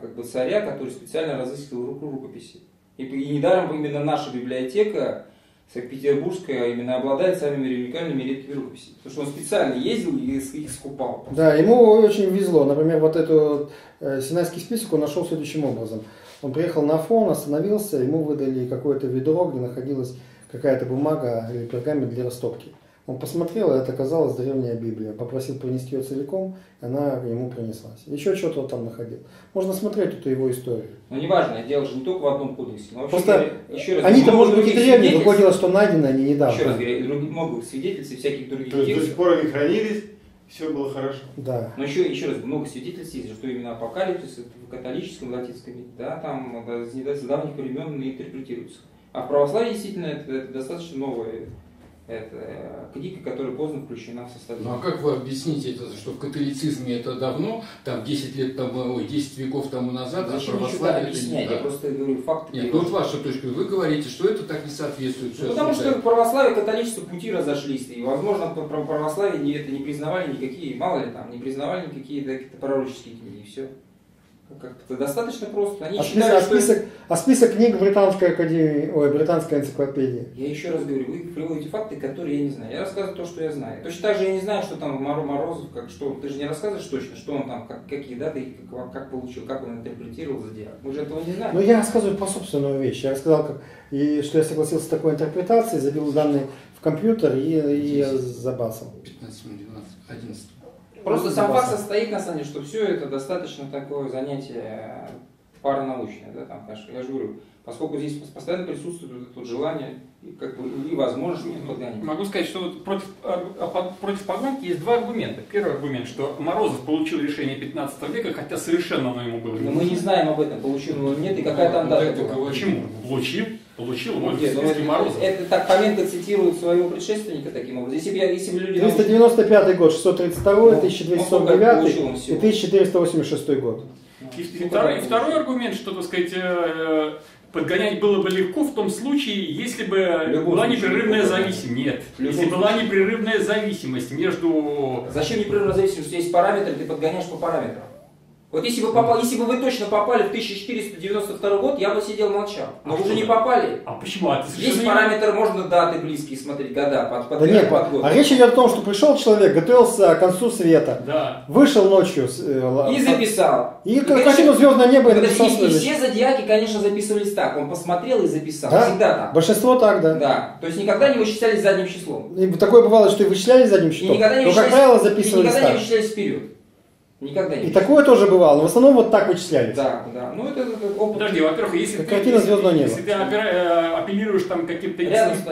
как бы царя, который специально разыскивал рукописи. И недаром именно наша библиотека, Санкт-Петербургская, именно обладает самыми уникальными редкими рукописями. Потому что он специально ездил и их скупал. Да, ему очень везло. Например, вот этот Синайский список он нашел следующим образом. Он приехал на Афон, остановился, ему выдали какое-то ведро, где находилась какая-то бумага или пергамент для растопки. Он посмотрел, и это оказалась древняя Библия. Попросил принести ее целиком, и она ему принеслась. Еще что-то он там находил. Можно смотреть эту его историю. Ну, неважно, дело же не только в одном кодексе. Но просто они-то, может быть, и древние, выходило, что найдены они недавно. Еще раз говорю, много свидетельств и всяких других текстов. До сих пор они хранились, все было хорошо. Да. Но еще раз, много свидетельств есть, что именно апокалипсис в католическом, латинском мире, да, там с давних времен интерпретируется. А в православии, действительно, это достаточно новое. Это книга, которая поздно включена в состав. Ну а как вы объясните это, что в католицизме это давно, там 10 лет тому, ой, 10 веков тому назад, а православие объяснять, да. Я просто говорю факты. Нет, тут ваша точка. Вы говорите, что это так не соответствует. Ну, потому что православие и католичество пути разошлись. И, возможно, православие это не признавали никакие, мало ли там, не признавали никакие какие-то пророческие книги, и все. Как-то достаточно просто. Они считают, список книг Британской академии, Британской энциклопедии. Я еще раз говорю, вы приводите факты, которые я не знаю. Я рассказываю то, что я знаю. Точно так же я не знаю, что там Морозов, ты же не рассказываешь точно, что он там, какие даты, как получил, как он интерпретировал Зодиак. Мы же этого не знаем. Но я рассказываю по собственную вещь. Я рассказал, что я согласился с такой интерпретацией, забил данные в компьютер и забасал. 15 минут, 12, 11. Просто сам факт состоит, на самом деле, что все это достаточно такое занятие паранаучное, да, там, конечно, я же говорю, поскольку здесь постоянно присутствует это желание как бы, и возможность подгонять. Могу сказать, что вот против поганки есть два аргумента. Первый аргумент, что Морозов получил решение 15 века, хотя совершенно оно ему было не нужно. Но мы не знаем об этом, получил он или нет, и какая там дата была. Почему? Получил, может, если Морозов. Это так Фоменко цитирует своего предшественника таким образом. Если бы люди... 395 год, 632, 1249 и 1486 год. И второй аргумент, что, так сказать, подгонять было бы легко в том случае, если бы была непрерывная зависимость. Нет. Если была непрерывная зависимость между... Зачем непрерывная зависимость? Есть параметры, ты подгоняешь по параметрам. Вот если бы, если бы вы точно попали в 1492 год, я бы сидел молчал. Но вы же не попали. А почему? А здесь параметр, можно даты близкие смотреть, года, под год. А речь идет о том, что пришел человек, готовился к концу света, да, вышел ночью. И записал. И конечно, звездное небо и написал. И все зодиаки, конечно, записывались так. Он посмотрел и записал. Да? Всегда так. Большинство так, да. Да. То есть никогда не вычислялись задним числом. И такое бывало, что и вычислялись задним числом, но, как правило, записывались так. Никогда не вычислялись вперед. Никогда не. И такое тоже бывало. В основном вот так вычисляли. Да, да. Ну это опыт. Подожди, во-первых, если картина звездного неба. Если ты апеллируешь там каким-то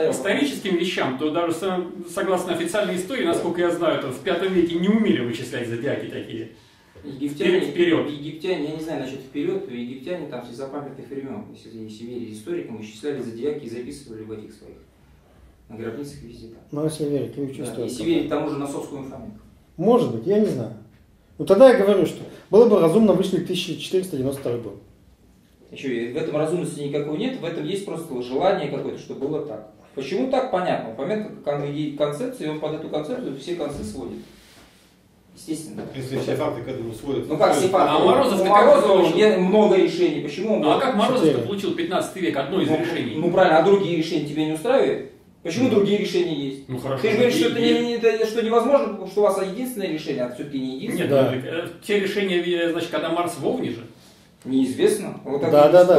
историческим вещам, то даже согласно официальной истории, насколько я знаю, то в V веке не умели вычислять зодиаки такие. Египтяне, я не знаю насчет вперед, египтяне там все запамятных времен, если не верили историкам, вычисляли зодиаки и записывали в этих своих на гробницах везде. Ну если верить, если верить тому же Носовскому Фоменко. Может быть, я не знаю. Ну тогда я говорю, что было бы разумно вычислить 1492 год. Еще в этом разумности никакой нет, в этом есть просто желание какое-то, чтобы было так. Почему так, понятно. Понятно, концепция, он под эту концепцию все концы сводит. Естественно. Если все факты к этому сводят. Ну как все факты? А Морозов, много решений. Почему он... Ну а как Морозов получил 15 век одно из решений? Ну правильно, а другие решения тебя не устраивают? Почему другие решения есть? Ну, хорошо. Ты же говоришь, что, что невозможно, потому что у вас единственное решение, а все-таки не единственное. Нет, да. Те решения, значит, когда Марс в Овне же? Неизвестно. Вот это,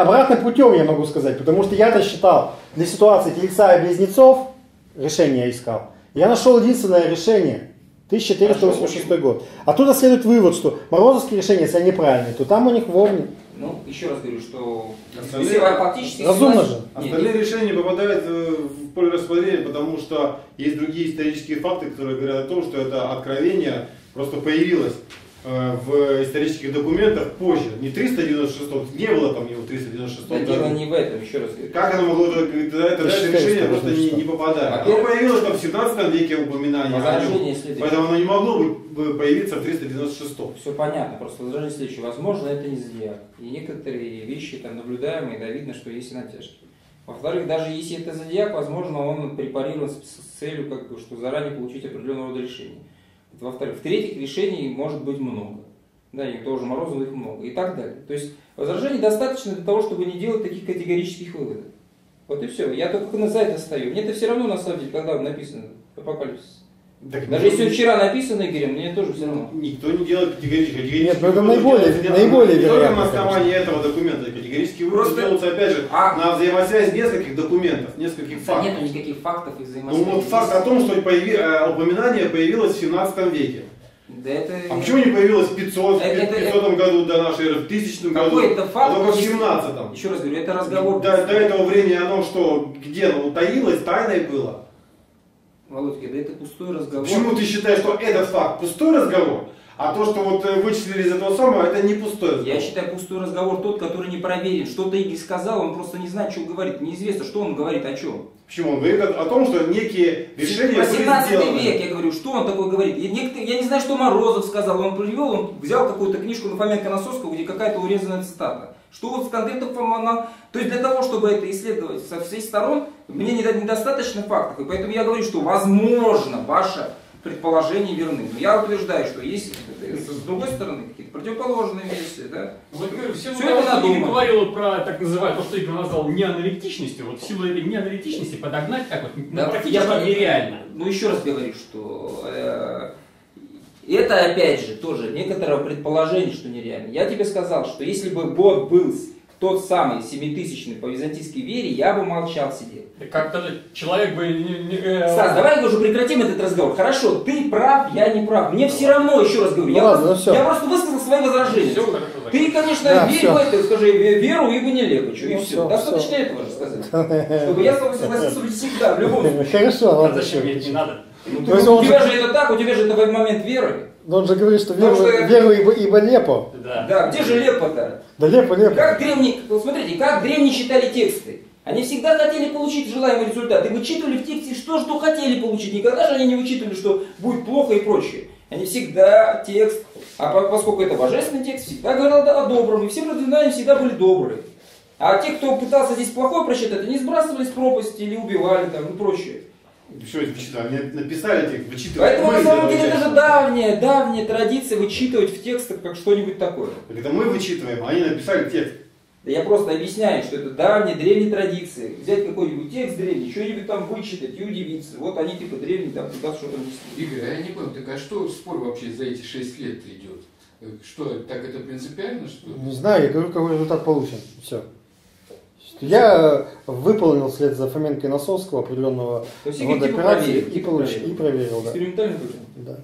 обратным путем я могу сказать, потому что я-то считал, для ситуации Тельца и Близнецов решение искал. Я нашел единственное решение, 1486 год. Оттуда следует вывод, что морозовские решения, если они правильные, то там у них в Овне. Ну, еще раз говорю, что разумно же. Остальные решения попадают в поле рассмотрения, потому что есть другие исторические факты, которые говорят о том, что это откровение просто появилось в исторических документах позже. Не в 396-м, не было там его в 396-м. Дело не в этом, еще раз говорю. Как оно могло это решение просто не попадает? Оно появилось там в 17 веке упоминание, поэтому оно не могло быть появиться в 396-м. Все понятно, просто возражение следующее. Возможно, это не зря. И некоторые вещи там наблюдаемые, да, видно, что есть и натяжки. Во-вторых, даже если это зодиак, возможно, он препарирован с целью, как бы, что заранее получить определенного рода решение. Во-вторых, в-третьих, решений может быть много. Да, и тоже Морозова их много. И так далее. То есть возражений достаточно для того, чтобы не делать таких категорических выводов. Вот и все. Я только на сайт остаюсь. Мне это все равно, на самом деле, когда написано «Апокалипсис». Так, даже если вчера написано, Игорем, мне тоже все равно. Никто не делает категорически. Нет, это наиболее вероятно. На основании этого документа категорически вывод делается, опять же, на взаимосвязь нескольких документов, нескольких фактов. Нет никаких фактов и взаимосвязи. Ну вот факт о том, что упоминание появилось в 17 веке. Да это... А почему не появилось в 500 году до нашей эры, в 1000 году, а только в 17-м? Еще раз говорю, это разговор. До этого времени оно что, где-то утаилось, тайной было? Володька, да это пустой разговор. Почему ты считаешь, что этот факт пустой разговор, а то, что вот вычислили из этого самого, это не пустой разговор? Я считаю, пустой разговор тот, который не проверен. Что-то Игорь сказал, он просто не знает, что говорит. Неизвестно, что он говорит, о чем. Почему? Он говорит о том, что некие решения были сделаны. 18 век, я говорю, что он такой говорит. Я не знаю, что Морозов сказал. Он привел, он взял какую-то книжку на Фоменко-Носовского, где какая-то урезанная цитата. Что вот конкретно она... То есть для того, чтобы это исследовать со всех сторон, мне недостаточно фактов. И поэтому я говорю, что возможно ваше предположение верны. Но я утверждаю, что есть с другой стороны какие-то противоположные версии. Да? Вот, все это надумано. Я говорил про так называемое, что я назвал неаналитичностью. Вот в силу этой неаналитичности подогнать так вот, да, практически нереально. Ну еще раз говорю, что... это, опять же, тоже некоторое предположение, что нереально. Я тебе сказал, что если бы год был тот самый 7000-й по византийской вере, я бы молчал, сидел. Как-то человек бы... Стас, давай уже прекратим этот разговор. Хорошо, ты прав, я не прав. Мне все равно, еще раз говорю, я просто высказал свои возражения. Все хорошо, ты, конечно, верь в это, скажи, веру и бы не лепочу, и все. Достаточно этого же сказать. Чтобы я с тобой согласился всегда, в любом случае. Хорошо, ладно. Зачем, мне не надо. У тебя же это так, у тебя же это в момент веры. Но он же говорит, что веру ибо лепо. Да, где же лепо-то? Да лепо-лепо. Смотрите, как древние читали тексты. Они всегда хотели получить желаемый результат. И вычитывали в тексте что хотели получить. Никогда же они не вычитывали, что будет плохо и прочее. Они всегда текст, а поскольку это божественный текст, всегда говорил о добром. И все предвидения всегда были добрые. А те, кто пытался здесь плохое прочитать, они сбрасывались в пропасть или убивали там и прочее. Все это вычитали, написали текст, вычитывали. Поэтому на самом деле это же давняя традиция вычитывать в текстах как что-нибудь такое. Это мы вычитываем, а они написали текст. Да я просто объясняю, что это давняя, древняя традиция. Взять какой-нибудь текст древний, что-нибудь там вычитать и удивиться. Вот они типа древние, там туда что-то не. Игорь, а я не понял, так а что спор вообще за эти 6 лет идет? Что, так это принципиально, что? Не знаю, я говорю, какой результат получен. Все. Я выполнил вслед за Фоменко и Носовского определенного операции и проверил. Да. Экспериментально точно? Да.